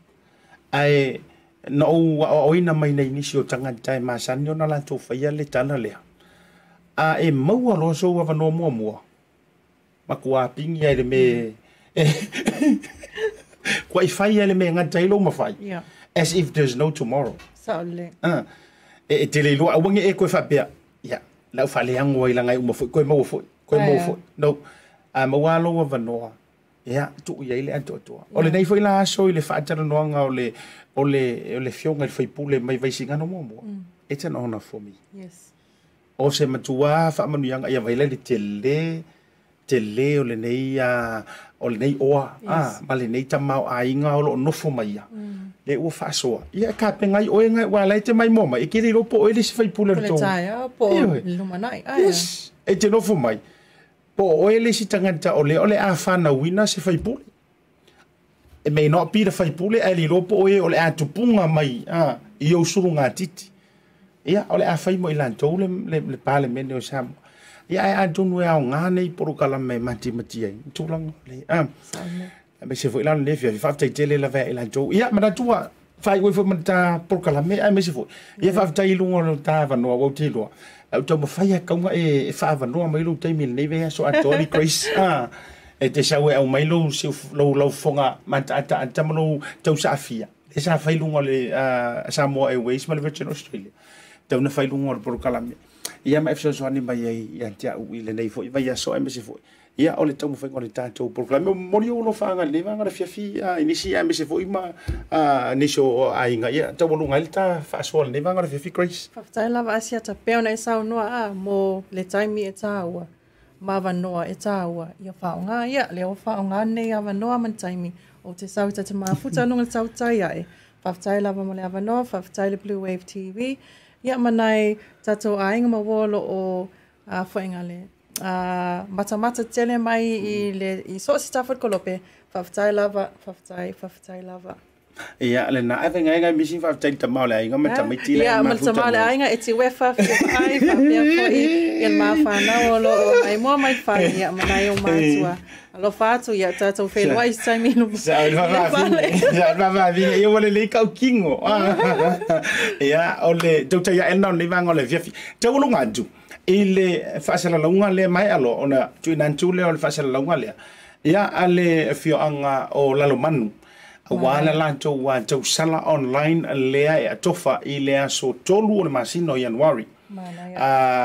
ai no o ina mai nei nisio tanga tai masanio na la to fa ya le tana le a e maua lo so wa no mo makua pingi ai le me kwa ifai ai le me nga tai lo mafai as if there's no tomorrow. Saole. Tele lo awangi e ko fa pia. Ya. La fa le hang wai la ngai uma fo ko mo fo. Ko mo fo. No. Ama wa lo wa no. Ya tu ye ile anto to. Ole nei fo la so ile fa tana no nga ole fionga ile fo pule mai Vaisigano mo. It's an honor for me. Yes. O se matua fa manu yang ya vaile tele ole nei ya ole nei oa. Male nei tama ai nga lo no fo mai ya. Le o faço ia ka pengai o ngai wa laite mai moma e kiri ro po ele se fai pula to po lumanai yes e te no fumai po o ele se tangata ole a fana wina se fai pula e may not be the fai pula ali ro po ole a tupunga mai i o surunga titi ia ole a fai mo ilanto le pale mende o sam ia a tonu ia ngane po kala me mati mati ai tulang le me se foi lá no Neve, fafta tele la vai lá do. Ia, mas tua fai foi manta por cala me, ai me se foi. Ia fafta ilungo no tava no o tilo. Eu tomo fai a como e fava no mai lu tem mil neve so atori Chris. E te saue o mai lu se lo fonga manta ata no tau safia. Esa fai lungo le Samoa Airways mal Virgin Australia. Tau na fai lungo por cala me. Ia me fso so ani mai ia tia u ile nei foi vai so me se foi. Ia ole tau mawhai ngore tātou porklame mori o lo whanga lewa ngara fiafi inisi a mese fo ima nisho a inga ia tau walu ngai ta whaasua lewa ngara fiafi Grace whaftai lava asia ta peo nei sao noa a mo le taimi e tāua mawa noa e tāua ia whaonga ia leo whaonga nei awa noa man taimi o te sauta te mafuta nunga tau tai ae whaftai lava mo le awa noa whaftai le Blue Wave TV ia manai tātou a inga mawolo o whaingale matamata tele mai i so Stafford kolope faftai lava ia le na ave ngai missing faftai tamala inga matamai tile ia matamala inga eti wefa faftai faftai en mafana olo ai mo mai fai ia mana yo matua lo fatu ia tata felo ai sai minu sa va eu vole le kau kingo ia ole douta ia enna ni vango le viefi te ulunga ju ile fasela launga le mai alo ona tuinan tule ole fasela launga le ya ale fioanga o lalomanu wala lanto wa to sala online le ya tofa ile aso tolu ole masino January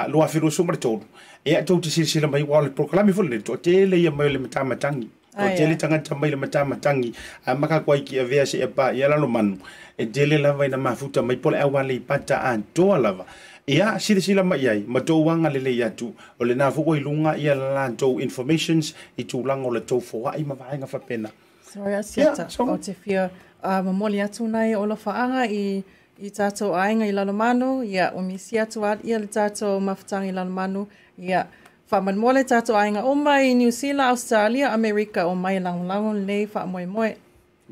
lo afiru sumber tolu ya to tisisila mai wala proclaim fulle to tele ya mai le matamatangi o tele tanga tamai le matamatangi amaka kwa ki avese epa ya lalomanu e tele la vai na mafuta mai pole awali pata an dolava ia sila mai ai matouanga lele ia tu o le na foi lunga ia lanto informations i tulanga le tofo ai mavainga fa pena sorry asiata o te fia mamoli atu nai o lo faanga i tato ainga i lalomanu ia o misia tu at ia le tato maftanga i lalomanu ia fa mamole tato ainga o mai New Zealand Australia America o mai langolango le fa moe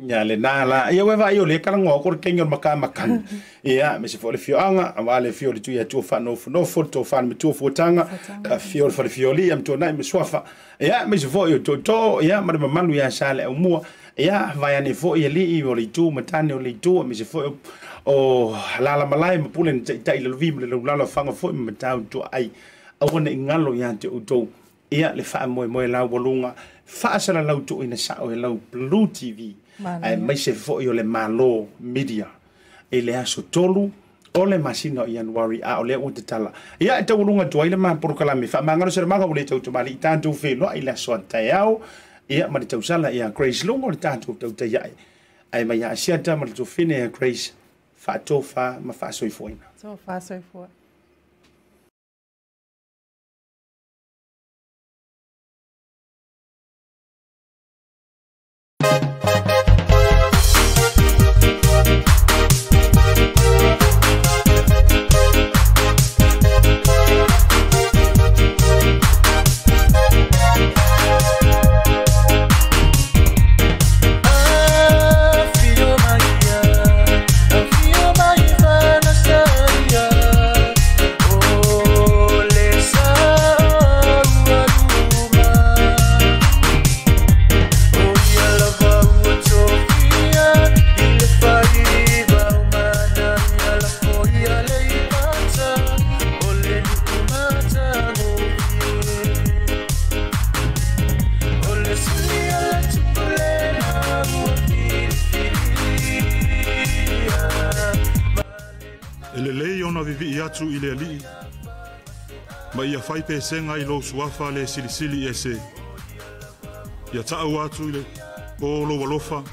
ya le nala ia weva io le kala ngo ko kenyo makan ia me se fole fioanga amale fioli tu ya tu fa no foto fa me tu fotanga fiol fa fioli am tu na me swafa ia me se voyo to ia ma manu ya sale umua ia va ya ne voyo li ioli tu matane oli tu me se fo o lala malai me pulen tai le vim le lala fanga fo me tau tu ai awona ngalo ya te uto ia le fa moe la wolunga fa sala la tu ina sa o la Blue TV ai mai se foi o le malo media ele aso tolu ole masino January a ole o tala ia te ulunga tu ile ma por kala mi fa mangaro se manga ole te tumali tanto fe lo ile so tayao ia ma te usala ia Grace lo mo tanto te ia ai mai ia siata ma tu fine Grace fa tofa ma fa so foi so fa so foi atu ile ali. Ma ia fai pesenga ilo suafa le silisili ese. Ia tau atu ile o lo walofa.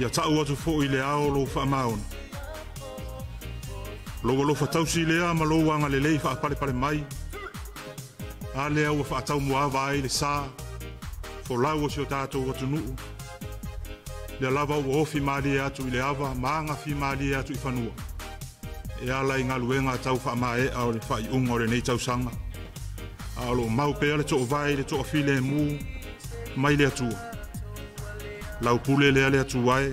Ia tau atu fo ile ao lo fa maon. Lo walofa tausi ile a malo wanga lelei fa apale pale mai. A lea ua fa atau muava ai le saa. Fo lau o si o tatou watu nuu. Ia lava ua ofi maali atu ile ava maanga fi maali atu ifanua. Ia lai ngā luenga tau wha maa e au le whai unga o re nei tau sanga. A lo mau pēa le toko vai le toko file mū, mai le atua. Lau pule lea le atuae.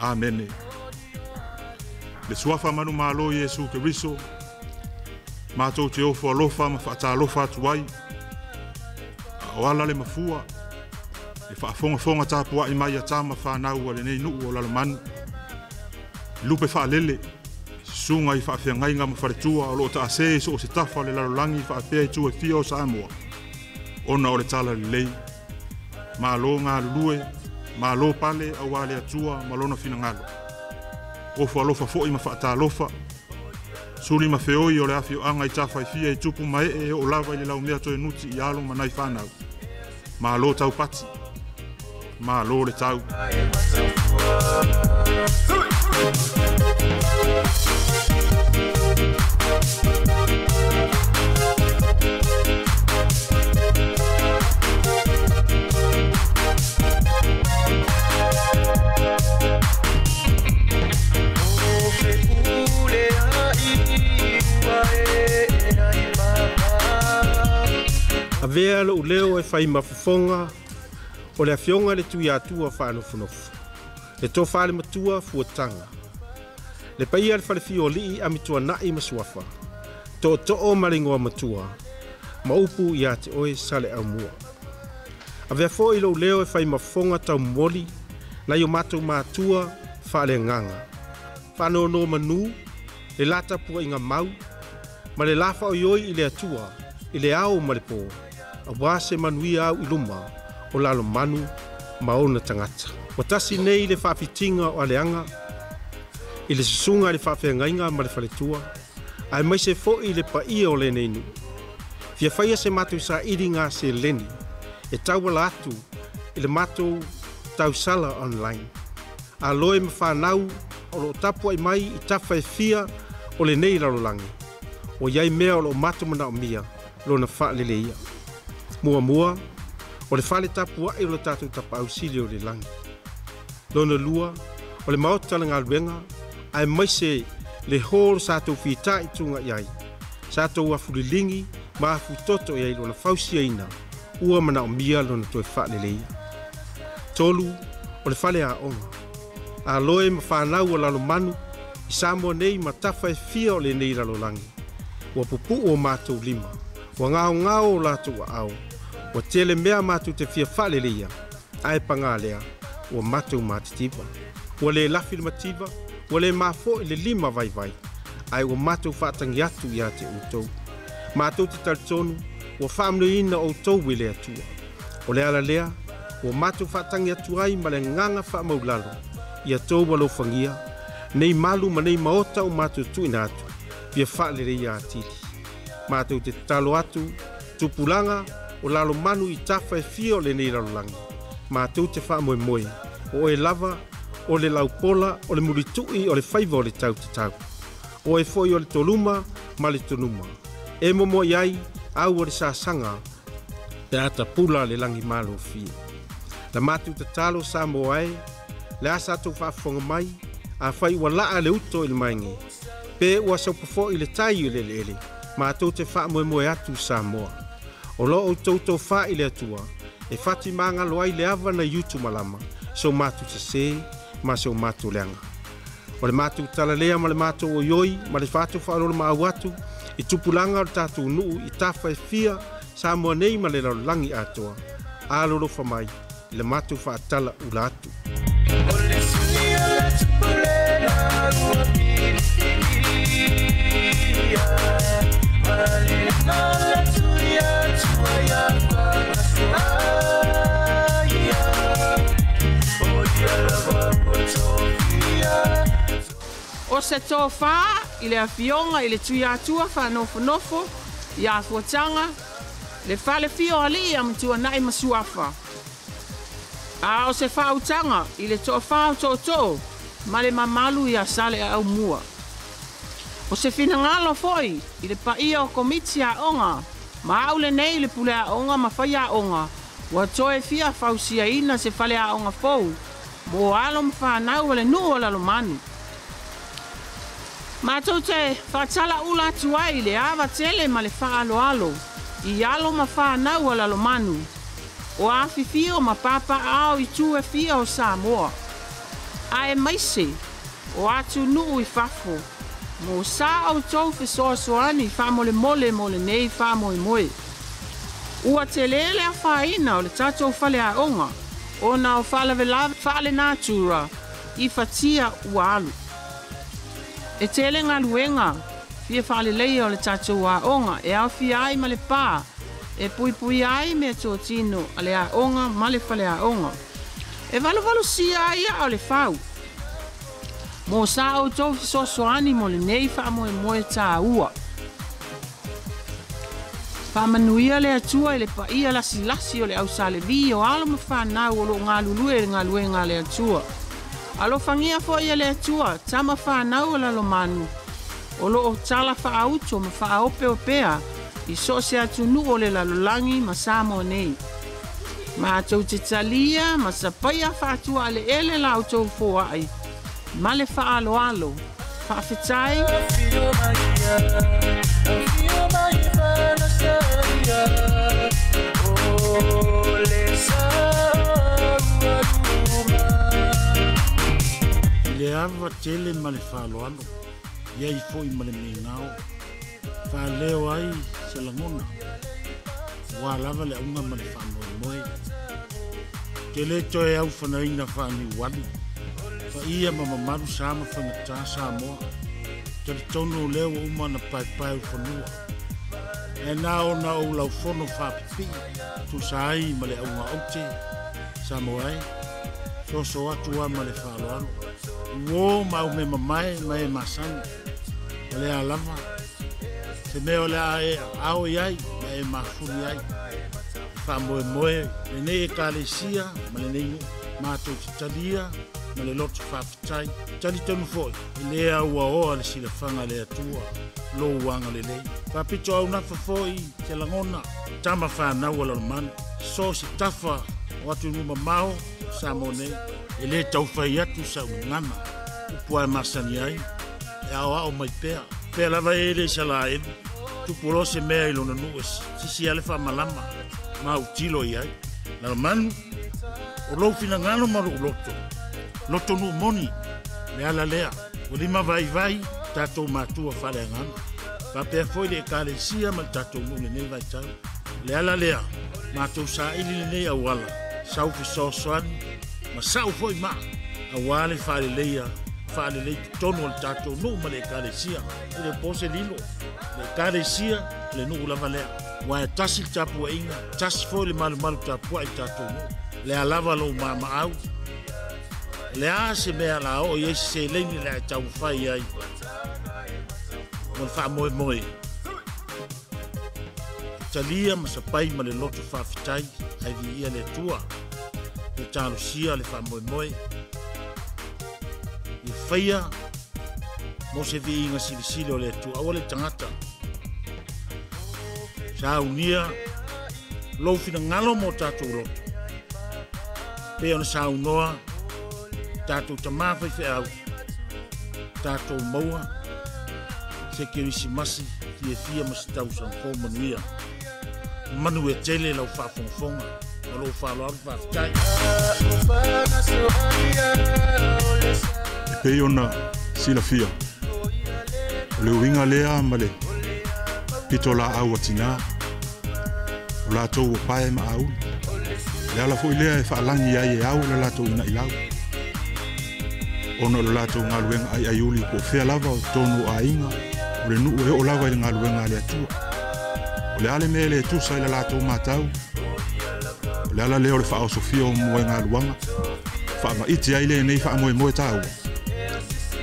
Amene. Le suafa manu mālo Yesu ke riso. Mātou te ofo alofa ma whaata alofa atuai. A oala le mafua. E whaafongafonga tāpua i mai a tāma whanau a le nei nuu o lalamani. Lupe whaalele. Sunga i whaafea ngainga mawharetua o loo ta asee so o se tafa le larolangi whaafea i tu e fia o Samoa. Ona o le tala le lei. Mālo ngā lulue, mālo pale au wale atua malona fina ngalo. Ofo alofa fo i mawhaata alofa. Suri mawheoi o le afio anga i tawhai fia i tupu mae e o lava i le laumea toe nuti i alo manai whanau. Mālo tau pati. Mālo le tau. Avea lo leo e fai mafufonga o le afionga le tuiatua whaanofonofu. Le tofa le matua fuatanga. Le paia le whalefio lii amitua nai masuafa. To to'o maringoa matua. Maupu ia te oe sale au mua. Avea fo ilo leo e fai mafonga tau moli. Na yo matou matua whaale nganga. Whano no manu. Le lata pua inga mau. Ma le lafa o yoi ile atua. Ile ao malepo. Awase manuia au iluma. O lalo manu maona tangata. Watasi nei le whaafitinga o aleanga, i le susunga le whaafengainga ma le whaletua, ai mai se fo'i le paia o le neinu. Fia whaia se mātou sa iri ngā se leni, e tauala atu i le mātou tausala online. A loe ma whanau o lo tapua i mai i tawhai fia o le nei larolangi, o iai mea o lo mātumana o mia, lo na whaalele ia. Mua mua, o le whale tapua i lo tātou tapa ausili o le langi. Lona lua, o le maotala ngā luenga, ai maise le hōro sātou whita i tunga iai. Sātou afulilingi, ma afu toto iai lona fausia ina, ua mana o mia lona toi whaaleleia. Tolu, o le whale a onga. A loe ma whanau o lalo manu, i Samoa nei ma tawhai fia o le nei lalo langi. Ua pupu o mātou lima, ua ngao ngao o lātou a au. Ua tele mea mātou te fia whaaleleia, ai pangalea. Ua mātou mātitipa. Ua le lafi le mativa, ua le māfo le lima vaivai. Ai ua mātou whātangi atu ia te outou. Mātou te taritonu, ua whāmle ina outou i le atua. O le alalea, ua mātou whātangi atu ai ma le nganga whaamaulalo. Ia tau walo whangia, nei malu ma nei maota o mātou tuina atu. Pia whaalere ia atili. Mātou te talo atu, tupulanga o lalo manu i tawhai fia o le nei lalolangi. Mātou te wha moe moe, o e lava, o le laupola, o le muritui, o le whaiva o le tau te tau. O e foi o le toluma, ma le tonuma. E momo iai, au o le sāsanga, te atapula le langi malo fie. La mātou te talo sā moae, le asatou whaafonga mai, a whai ua laa le uto il maingi. Pē ua saupafo i le tai i le lele, mātou te wha moe moe atu sā moa. O lo o tautou wha i le atua, e fati maanga loai le ava na yutu malama, so mātou te se, ma so mātou leanga. O le mātou talalea ma le mātou o yoi, ma le fātou whaarora ma au atu, i tupulanga o tātou nuu, i tawhai fia, Samoa nei ma le larolangi atoa, alolo whamai, le mātou whaatala ula atu. O se tō whā ile afionga ile tuiatua fanofo nofo ia afuatanga le fale fio ali amtua nai masuafa a o se fautanga ile tofa toto male mamalu ia sale au mua o se finangalo foi ile paia o komiti a onga maule nei ile pule a onga mafaya onga wa toe fia fausia ina se fale a onga fou mo alom fa na ole no ala lomani Matote, fatala ula tuaile, ava tele malefa alo, ialo mafa na wala lomanu, o afifio ma papa au itue fia o Samoa. Ae maise, o atu nuu ifafo, mo sa au tofi soasoani fa mole mole mole nei fa moe moe. Ua telele a faina o le tatou fale a onga, ona o fale natura, ifatia ua alu. E tele ngā luenga, fia whaalelei o le tatou a onga, e au fia ai ma le pā, e pui pui ai mea tō tino, a le a onga, ma le whale a onga. E walu sia ai a o le whau. Mō sā au tō fisosoani mo le nei wha moe moe tā ua. Whamanuia le atua e le paia lasi lasi o le au salevi o alo mawhanau o lo ngā lulue le ngā luenga le atua. Alo fangia fo ia le atua, tama whanau la lomanu. O loo tala whaauto ma whaope o pea, i so se atunu o le lalolangi ma Samoa nei. Ma atou te talia, ma sapaia whaatua ale ele la autou fo ai. Ma le whaaloalo, whaafetai. Le ava tele ma le whaaloalo, iai foi ma le mengao, whaaleo ai se langona, wā lava le aunga ma le whamoe moe. Tele toe au whanaina whaani wali, whaia ma mamaru sama whanata Samoa, te le tonu leo uma na paipai whanua. E nao na o laufono whapipi, tu saai ma le aunga ote, Samoa Toso atua ma le whaaloalo. Uo mau me mamae mae masani. Ole a lava. Se me ole a ao iai, mae mafuri iai. Wha moe moe, le nei e kālesia, ma le nei mātou te talia, ma le lotu whapitai. Tali tonu foi, le a ua oa le sila whanga le atua, lo uanga le lei. Whapito au nafa foi, te langona, tama whanau ala lomani. So se tafa, watu numa mao, Samone, ele taufai atu sa ungama, upua e masani ai, e au au mai pea. Pea lava ele sa la edu, tupuro se mea ilona nues, sisi alefa malama, ma utilo iai. Nalmanu, olo finangano maru loto, loto nu moni, lea la lea, ulima vai vai, tatou matua fale ngama. Papea foi le kalesia mal tatou mule ne vai tau, lea la lea, matou sa ili ne au ala. Sau fi sosoan, ma sau foi ma. A wale whaalelei tono al tatou nuu ma le kālesia. E le pose lilo, le kālesia, le nuu lava lea. Wae tasi tapua inga, tasi foi le malumalu tapua i tatou nuu. Le alava lo mama au. Le a se mea la o iesi se leini le a tau fai ai. Mon wha moe moe. Talia ma sapai ma le lotu whaafitai, ai vi ia le tua. Le talusia le wha moe moe. Le whaia, mo se vi inga silisilo le tua, awa le tangata. Sa unia, lau fina ngalo mo tatou lotu. Pea na sa unoa, tatou tamawhai whi au. Tatou maua, se kirisimasi, ki e fia ma se tausan fō manuia. Manu e tele lau whaafonfonga, lau whaaloalo whaafitai. E pei ona sila fia, leu inga lea male pito la au atina, o lātou o pae ma au, le ala fo ilea e whaalangi ai e au le lātou ina ilau. Ono le lātou ngā luenga ai aiuli ko fea lava o tonu a inga, o le nuu e o lawa i ngā luenga le atua. Le ale mele tu sai la lato matau. Le ala leo le fao sofia o moe ngā luanga. Wha ma iti ai le nei wha moe moe tau.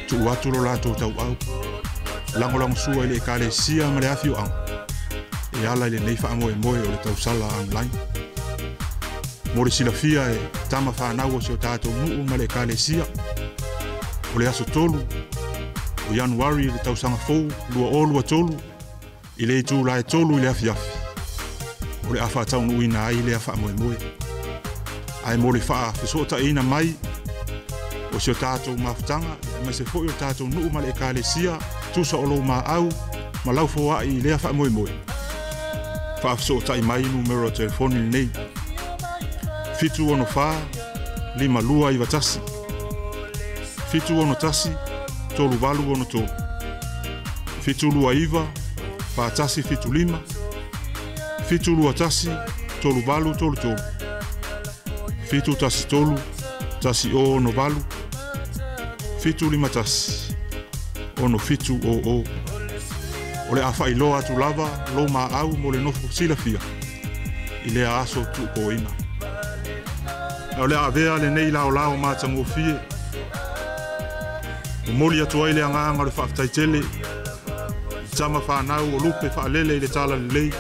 Tu watu lo lato tau au. Langolang sua ile kale siang reafiu ang. E ala ile nei faamoe moe o le tausala online. Mori silafia e tama whanau si o tātou nuu ma le kale sia. O le aso tolu. O Januari le tausanga fau, lua o lua tolu. Ile itu lai tolu ile afiafi. O le awha tau nui na ai le awha moe moe. Ai mori faa fesota ina mai. O si o tātou mafutanga, e mai se fo i o tātou nuu ma le kale sia. Tusa o lou maa au, ma lau fawai i le awha moe moe. Faa fesota i mai numero o telefoni nei. 515 529 529 329 529 529 529 329 529 329 529 ono 500 ole afai loa tu lava lo ma au mo le nofu silafia ile aso tu koina. Ole avea le nei lao lao mātango fie. O moli atua ile anganga le whaaftaitele. I tama whanau o lupe whaalele i le tala lelei.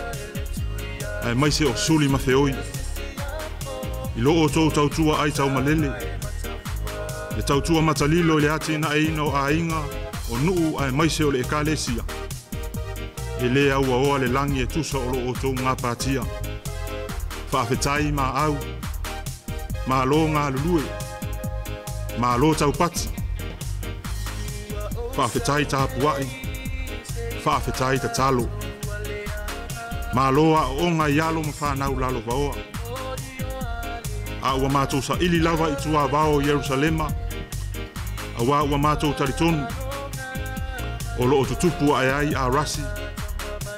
Ai maise o suli mawheoi. I loo tō tautua ai tau malele. Le tautua matalilo i le ati na aina o ainga. O nuu ai maise o le ekalesia. E le au aoa le langi e tusa o loo tō ngā pātia. Whaafetai mā au. Ma lo ngā lulue, ma lo taupati, whaafetai ta hapuai, whaafetai ta talo, ma lo a o ngā ialo ma whanau lalo vaoa. A ua mātou sa ili lava i tua vao Yerusalema, a wā ua mātou taritonu, o loo tutupu ai ai a rasi,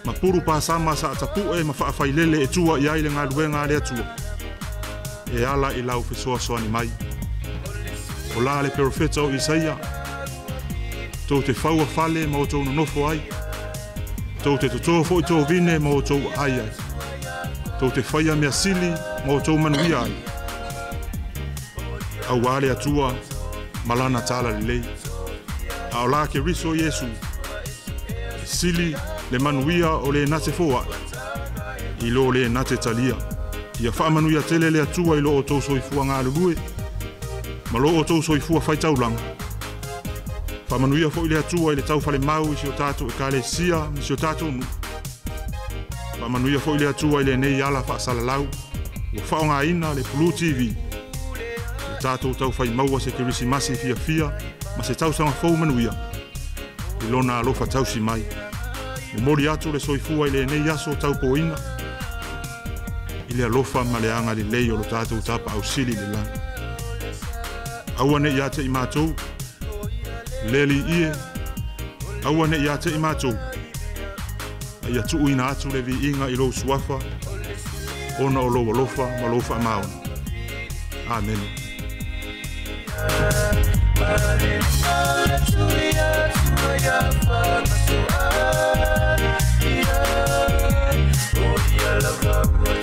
ma puru pāsama sa atapu e ma whaafailele e tua i aile ngā luenga le atua. E ala i lau fesoa soani mai. O la le perofeta o Isaia. Tau te faua fale ma o tau nonofo ai. Tau te totofo i tau vine ma o tau ai ai. Tau te faia mea sili ma o tau manuia ai. Au wale atua malana tala lilei. A o la ke riso Yesu. Sili le manuia o le nate foa. Ilo le nate talia. Ia whaamanu ia tele lea tua i loo tau soifua ngā lulue, ma loo tau soifua whai taulanga. Whaamanu ia fo i lea tua i le tau whale mau i si o tātou e kāle sia i si o tātou nu. Whaamanu ia fo i lea tua i le nei ala whaasalalau, ua whao ngā ina le BluwaveTV. Le tātou tau whai maua se kirisi masi fia fia, ma se tau sanga fau manuia. I lona alofa tausi mai. Mori atu le soifua i le nei aso tau poina, ile alofa maleanga le lei o lo tātou tapa au sili le lana. Auane ia te i mātou, leli ie, auane ia te i mātou. Ia tuu ina atu le vi inga i lo suafa, ona o lo alofa ma lofa maona. Amen.